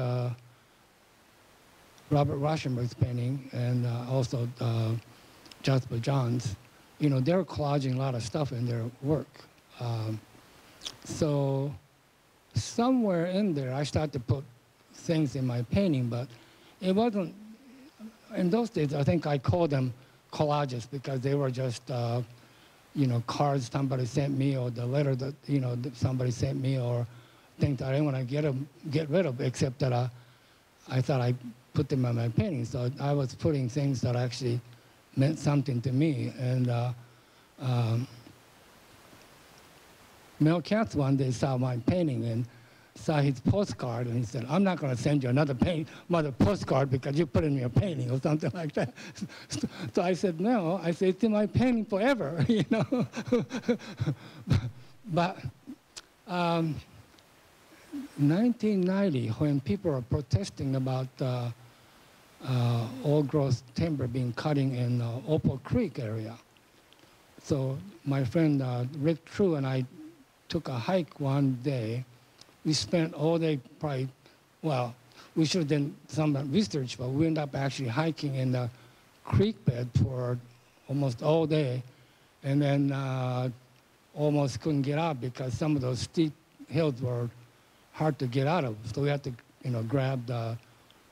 Robert Rauschenberg's painting and also Jasper Johns, you know, they were collaging a lot of stuff in their work. So somewhere in there, I started to put things in my painting, but it wasn't, in those days, I think I called them collages because they were just, you know, cards somebody sent me or the letter that, you know, somebody sent me or things I didn't want to get rid of, except that I thought I put them in my painting. So I was putting things that actually meant something to me. And Mel Katz one day saw my painting and saw his postcard, and he said, "I'm not going to send you another postcard because you put in your painting," or something like that. So I said, "No," I said, "it's in my painting forever," you know. But 1990, when people are protesting about old-growth timber being cutting in Opal Creek area, so my friend Rick True and I took a hike one day. We spent all day probably, well, we should have done some research, but we ended up actually hiking in the creek bed for almost all day, and then almost couldn't get out because some of those steep hills were hard to get out of. So we had to, you know, grab the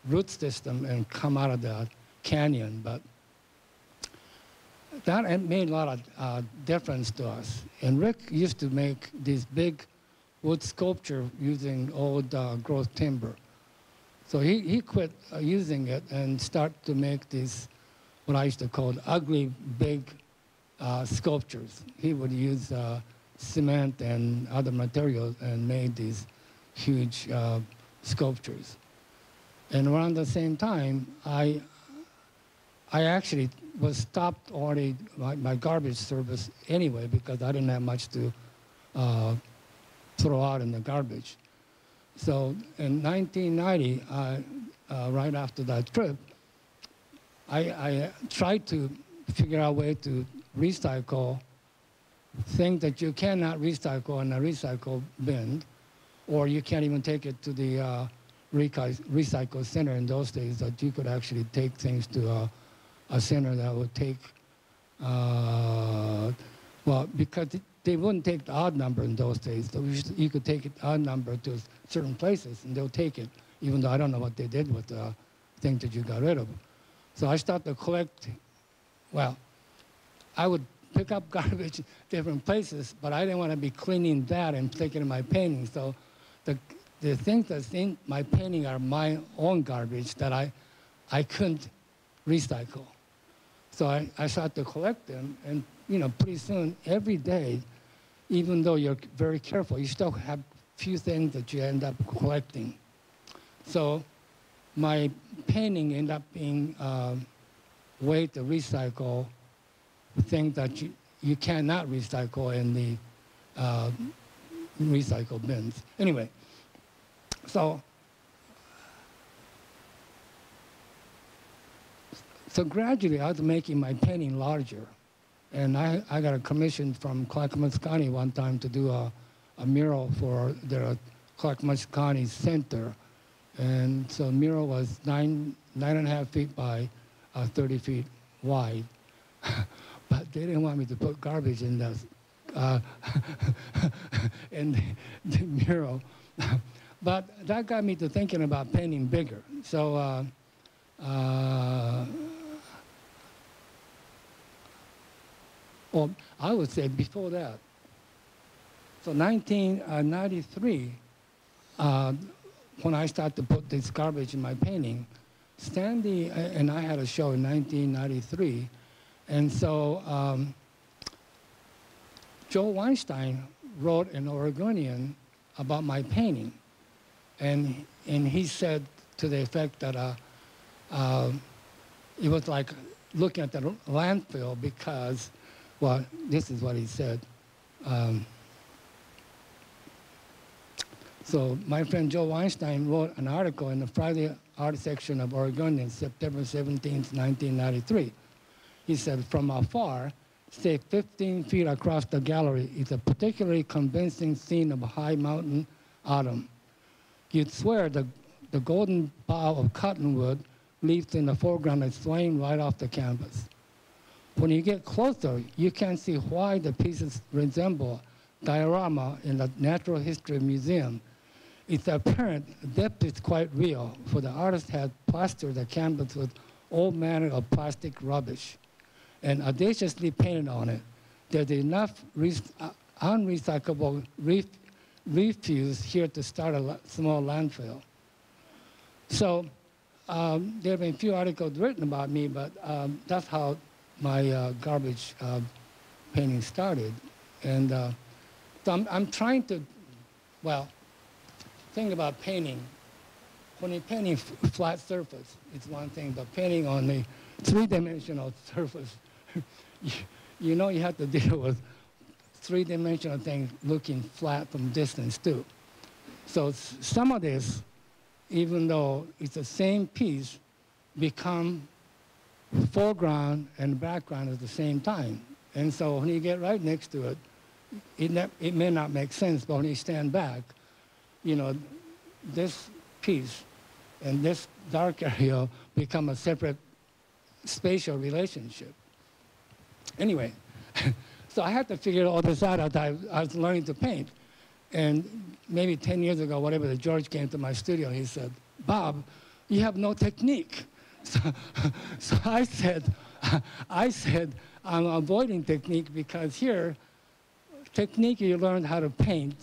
root system and come out of the canyon. But that made a lot of difference to us. And Rick used to make these big wood sculpture using old growth timber. So he quit using it and started to make these, what I used to call ugly, big sculptures. He would use cement and other materials and made these huge sculptures. And around the same time, I actually was stopped already my garbage service anyway because I didn't have much to throw out in the garbage. So in 1990, right after that trip, I tried to figure out a way to recycle things that you cannot recycle in a recycle bin, or you can't even take it to the recycle center in those days, that you could actually take things to a center that would take, well, because they wouldn't take the odd number in those days. So you could take an odd number to certain places, and they'll take it, even though I don't know what they did with the thing that you got rid of. So I started to collect, well, I would pick up garbage different places, but I didn't want to be cleaning that and taking it in my painting. So the things that's in my painting are my own garbage that I couldn't recycle. So I started to collect them, and you know, pretty soon, every day, even though you're very careful, you still have few things that you end up collecting. So my painting ended up being a way to recycle things that you cannot recycle in the recycle bins. Anyway, so gradually I was making my painting larger. And I got a commission from Clackamas County one time to do a mural for their Clackamas County Center. And so the mural was 9.5 feet by 30 feet wide. But they didn't want me to put garbage in the in the mural. But that got me to thinking about painting bigger. So I would say before that, So 1993, when I started to put this garbage in my painting, Stanley and I had a show in 1993. And so Joel Weinstein wrote an Oregonian about my painting. And he said to the effect that it was like looking at the landfill because, well, this is what he said. So my friend Joe Weinstein wrote an article in the Friday art section of Oregonian, September 17, 1993. He said, "From afar, say 15 feet across the gallery, is a particularly convincing scene of a high mountain autumn. You'd swear the golden bough of cottonwood leaves in the foreground is swaying right off the canvas. When you get closer, you can see why the pieces resemble diorama in the Natural History Museum. It's apparent depth is quite real, for the artist had plastered the canvas with all manner of plastic rubbish and audaciously painted on it. There's enough unrecyclable refuse here to start a small landfill." So there have been a few articles written about me, but that's how my garbage painting started. And so I'm trying to, well, think about painting. When you're painting flat surface, it's one thing, but painting on the three-dimensional surface, you know you have to deal with three-dimensional things looking flat from distance too. So some of this, even though it's the same piece, become foreground and background at the same time. And so when you get right next to it, it may not make sense, but when you stand back, you know, this piece and this dark area become a separate spatial relationship. Anyway, so I had to figure all this out as I was learning to paint. And maybe 10 years ago, whatever, George came to my studio, he said, "Bob, you have no technique." So I said, I'm avoiding technique because here, technique you learned how to paint,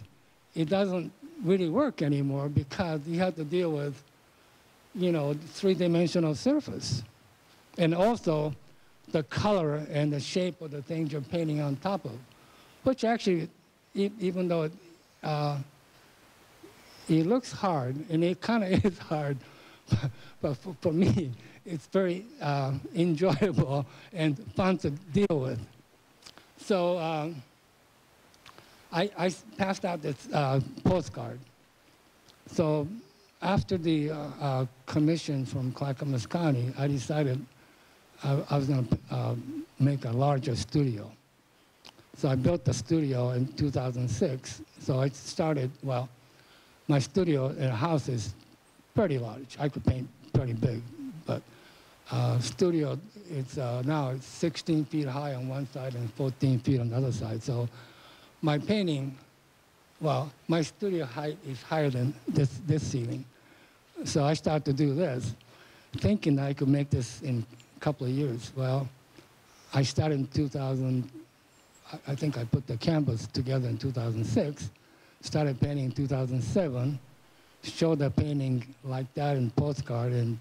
it doesn't really work anymore because you have to deal with, you know, three-dimensional surface. And also the color and the shape of the things you're painting on top of, which actually, even though it looks hard, and it kind of is hard, but for me, it's very enjoyable and fun to deal with. So I passed out this postcard. So after the commission from Clackamas County, I decided I was going to make a larger studio. So I built the studio in 2006. So I started, well, my studio and house is pretty large. I could paint pretty big, but studio, it's now it's 16 feet high on one side and 14 feet on the other side. So my painting, well, my studio height is higher than this ceiling. So I started to do this, thinking that I could make this in a couple of years. Well, I started in 2000. I think I put the canvas together in 2006, started painting in 2007, showed the painting like that in postcard in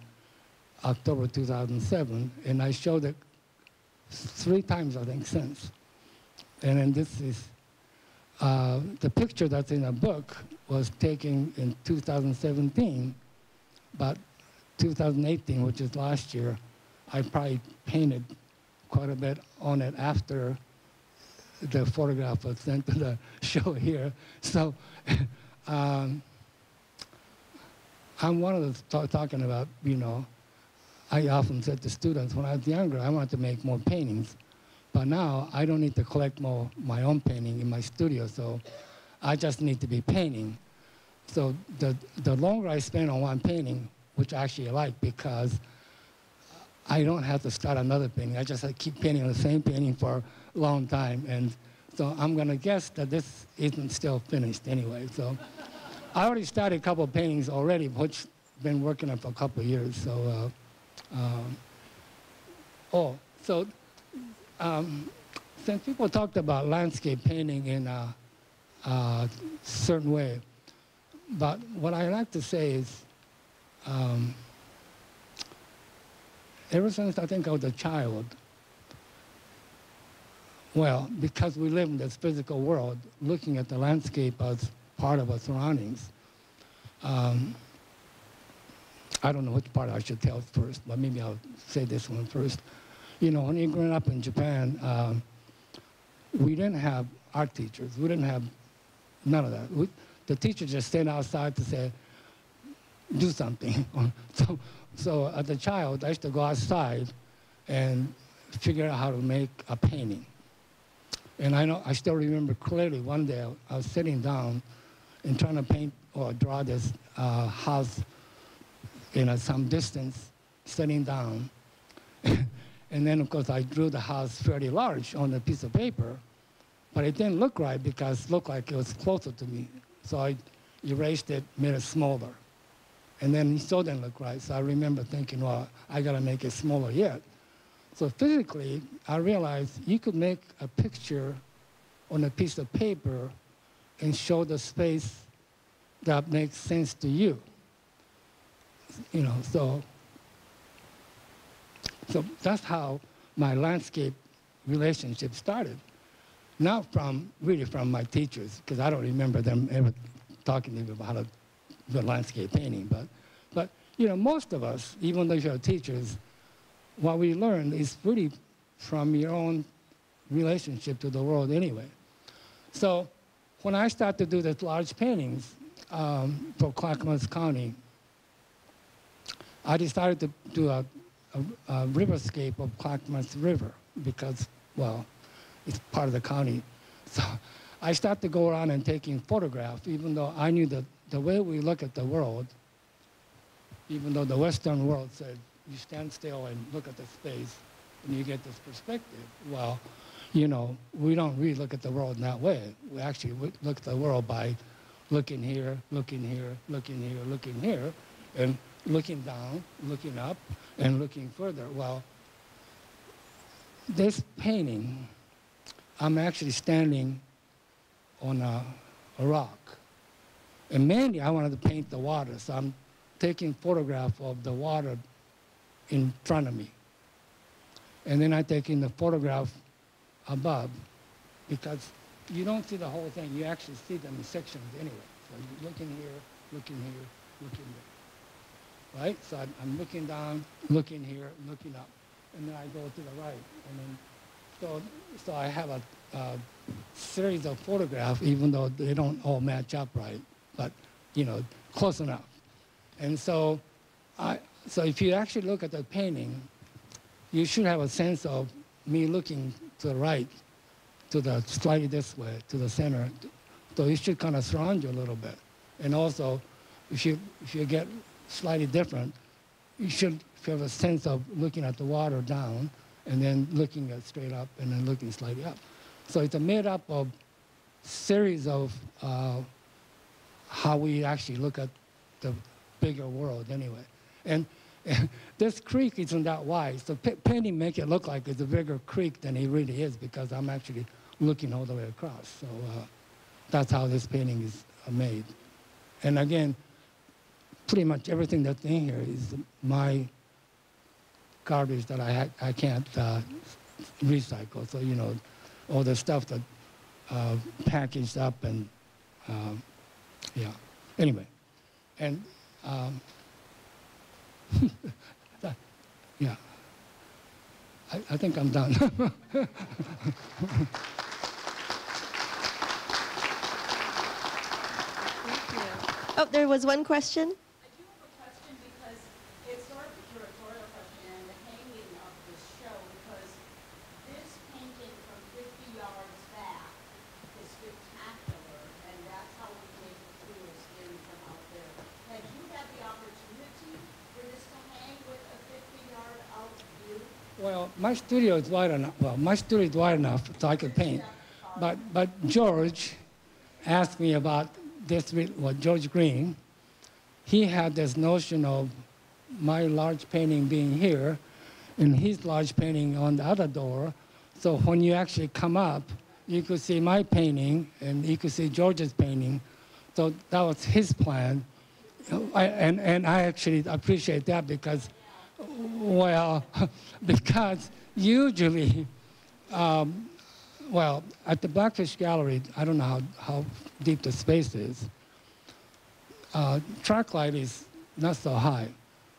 October 2007, and I showed it 3 times, I think, since. And then this is, the picture that's in the book was taken in 2017, but 2018, which is last year, I probably painted quite a bit on it after the photograph was sent to the show here. So I'm one of those talking about, you know, I often said to students, when I was younger, I wanted to make more paintings. But now I don't need to collect more my own painting in my studio, so I just need to be painting. So the longer I spend on one painting, which I actually like because I don't have to start another painting. I just keep painting the same painting for a long time. And so I'm going to guess that this isn't still finished anyway. So I already started a couple of paintings already, which I've been working on for a couple of years. So, since people talked about landscape painting in certain way. But what I like to say is, ever since I think I was a child, well, because we live in this physical world, looking at the landscape as part of our surroundings, I don't know which part I should tell first, but maybe I'll say this one first. You know, when you grew up in Japan, we didn't have art teachers. We didn't have none of that. The teacher just stayed outside to say, do something. So as a child, I used to go outside and figure out how to make a painting. And I know, I still remember clearly one day I was sitting down and trying to paint or draw this house, you know, some distance, sitting down. And then, of course, I drew the house fairly large on a piece of paper, but it didn't look right because it looked like it was closer to me. So I erased it, made it smaller. And then it still didn't look right. So I remember thinking, well, I got to make it smaller yet. So physically, I realized you could make a picture on a piece of paper and show the space that makes sense to you. You know, so that's how my landscape relationship started. Not from, really from my teachers, because I don't remember them ever talking to me about a good landscape painting, but you know, most of us, even though you're teachers, what we learn is really from your own relationship to the world anyway. So when I started to do these large paintings for Clackamas County, I decided to do a riverscape of Clackamas River because, well, it's part of the county. So I started to go around and taking photographs, even though I knew that the way we look at the world, even though the Western world said, you stand still and look at the space and you get this perspective. Well, you know, we don't really look at the world in that way. We actually look at the world by looking here, looking here, looking here, looking here, and looking down, looking up, and looking further. Well, this painting, I'm actually standing on a rock. And mainly I wanted to paint the water, so I'm taking photographs of the water in front of me. And then I take in the photograph above, because you don't see the whole thing, you actually see them in sections anyway. So you're looking here, looking here, looking there, right? So I'm looking down, looking here, looking up. And then I go to the right. And then, so I have a series of photographs, even though they don't all match up right, but you know, close enough. And so so if you actually look at the painting, you should have a sense of me looking to the right, to the slightly this way, to the center. So it should kind of surround you a little bit. And also, if you get slightly different, you should have a sense of looking at the water down, and then looking at straight up, and then looking slightly up. So it's a made up of series of how we actually look at the bigger world anyway. And this creek isn't that wide, so painting make it look like it's a bigger creek than it really is because I'm actually looking all the way across. So that's how this painting is made. And again, pretty much everything that's in here is my garbage that I can't recycle. So, you know, all the stuff that packaged up and, yeah, anyway. And, yeah, I think I'm done. Thank you. Oh, there was one question. I do have a question because it's sort of a curatorial question and the hanging of this show, because this painting from 50 yards back is spectacular, and that's how we make the tourists in from out there. Had you had the opportunity for this to hang with a 50-yard out view? Well, my studio is wide enough. Well, my studio is wide enough so I could paint. But George asked me about this, well, George Green, he had this notion of my large painting being here and his large painting on the other door. So when you actually come up, you could see my painting and you could see George's painting. So that was his plan. And I actually appreciate that because, well, because usually, well, at the Blackfish Gallery, I don't know how deep the space is. Track light is not so high.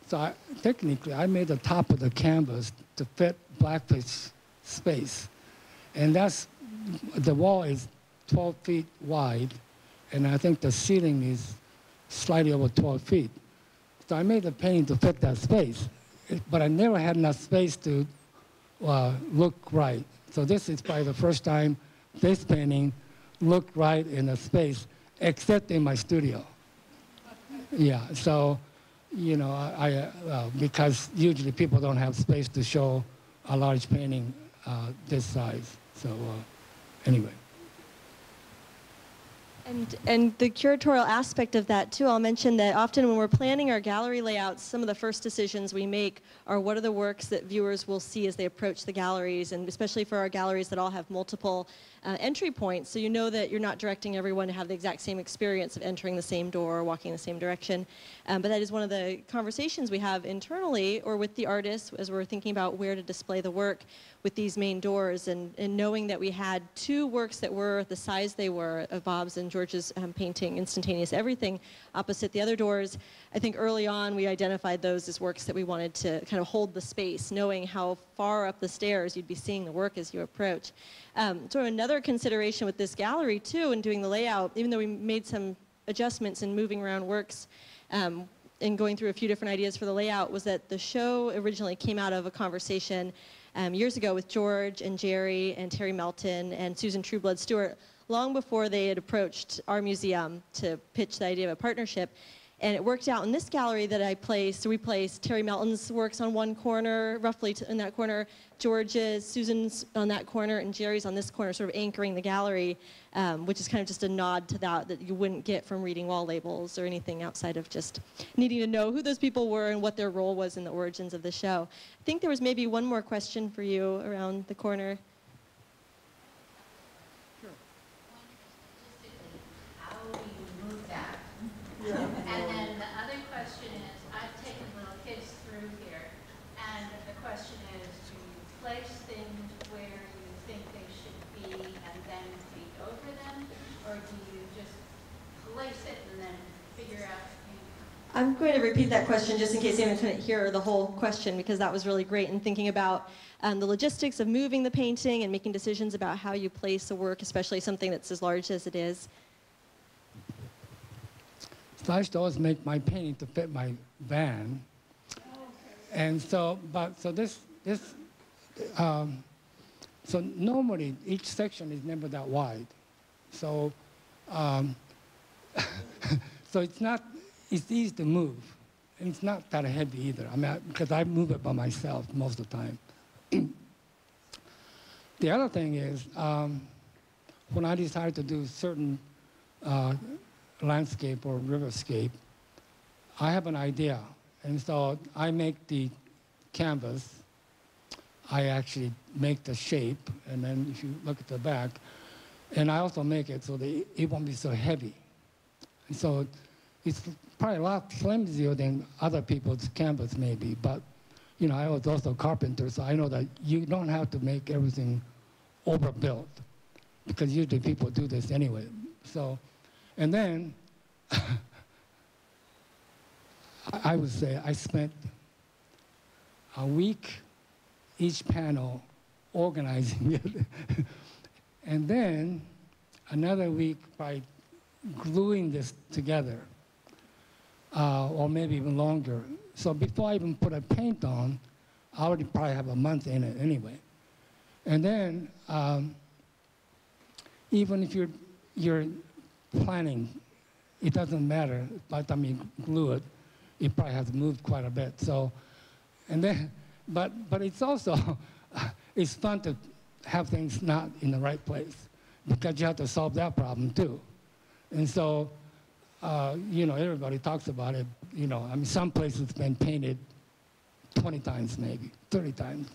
So technically, I made the top of the canvas to fit Blackfish space. And that's, the wall is 12 feet wide, and I think the ceiling is slightly over 12 feet. So I made the painting to fit that space, but I never had enough space to look right. So this is probably the first time this painting looked right in a space, except in my studio. Yeah, so, you know, because usually people don't have space to show a large painting this size. So anyway. And the curatorial aspect of that too, I'll mention that often when we're planning our gallery layouts, some of the first decisions we make are what are the works that viewers will see as they approach the galleries, and especially for our galleries that all have multiple entry points, so you know that you're not directing everyone to have the exact same experience of entering the same door or walking the same direction. But that is one of the conversations we have internally or with the artists as we're thinking about where to display the work with these main doors, and knowing that we had two works that were the size they were of Bob's and George's painting, Instantaneous Everything, opposite the other doors. I think early on we identified those as works that we wanted to kind of hold the space, knowing how far up the stairs you'd be seeing the work as you approach. So another consideration with this gallery too, in doing the layout, even though we made some adjustments in moving around works and going through a few different ideas for the layout, was that the show originally came out of a conversation years ago with George and Jerry and Terry Melton and Susan Trueblood Stewart, long before they had approached our museum to pitch the idea of a partnership. And it worked out in this gallery that I placed, so we placed Terry Melton's works on one corner, roughly in that corner, George's, Susan's on that corner, and Jerry's on this corner, sort of anchoring the gallery, which is kind of just a nod to that you wouldn't get from reading wall labels or anything outside of just needing to know who those people were and what their role was in the origins of the show. I think there was maybe one more question for you around the corner. Yeah. And then the other question is, I've taken little kids through here, and the question is, do you place things where you think they should be and then feed over them, or do you just place it and then figure out? I'm going to repeat that question just in case anyone couldn't hear the whole question, because that was really great in thinking about the logistics of moving the painting and making decisions about how you place the work, especially something that's as large as it is. So I used to always make my painting to fit my van, and so, but so so normally each section is never that wide, so, so it's easy to move, and it's not that heavy either. I mean, because I move it by myself most of the time. The other thing is when I decided to do certain landscape or riverscape, I have an idea, and so I make the canvas, I actually make the shape, and then if you look at the back, and I also make it so that it won't be so heavy. And so it's probably a lot flimsier than other people's canvas maybe, but you know, I was also a carpenter, so I know that you don't have to make everything overbuilt, because usually people do this anyway. So. And then, I would say I spent a week each panel organizing it. And then another week by gluing this together, or maybe even longer. So before I even put a paint on, I already probably have a month in it anyway. And then, even if you're planning, it doesn't matter. By the time you glue it, it probably has moved quite a bit. So, and then, but it's also, it's fun to have things not in the right place, because you have to solve that problem too. And so, you know, everybody talks about it. You know, I mean, some places have been painted 20 times, maybe 30 times,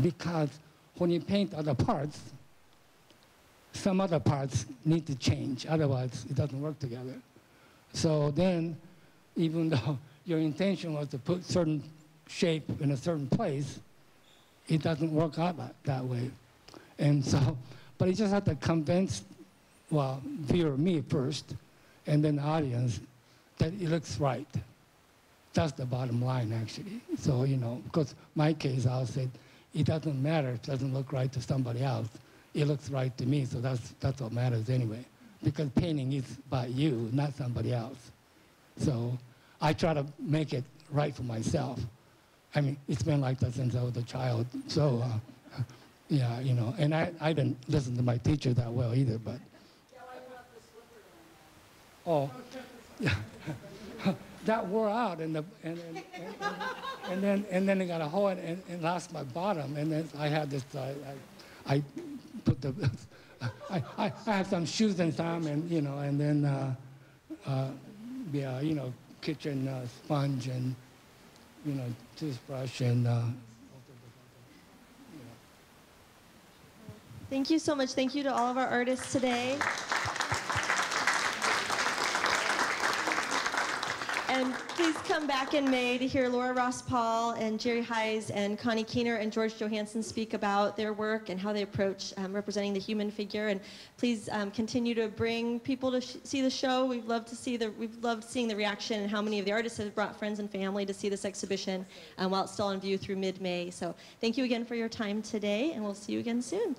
because when you paint other parts, some other parts need to change, otherwise it doesn't work together. So then, even though your intention was to put certain shape in a certain place, it doesn't work out that way. And so, but you just have to convince, well, viewer me first, and then the audience, that it looks right. That's the bottom line, actually. So, you know, because my case, I'll say, it doesn't matter if it doesn't look right to somebody else. It looks right to me, so that's what matters anyway. Because painting is by you, not somebody else. So I try to make it right for myself. I mean, it's been like that since I was a child. So, yeah, you know, and I didn't listen to my teacher that well either, but. Oh, yeah. That wore out, and then I got a hole and lost my bottom, and then I had this. I put the. I had some shoes in time, and you know, and then yeah, you know, kitchen sponge and you know, toothbrush and. You know. Thank you so much. Thank you to all of our artists today. And please come back in May to hear Laura Ross Paul and Jerry Heiss and Connie Keener and George Johanson speak about their work and how they approach representing the human figure. And please continue to bring people to see the show. We've loved seeing the reaction and how many of the artists have brought friends and family to see this exhibition while it's still on view through mid-May. So thank you again for your time today, and we'll see you again soon.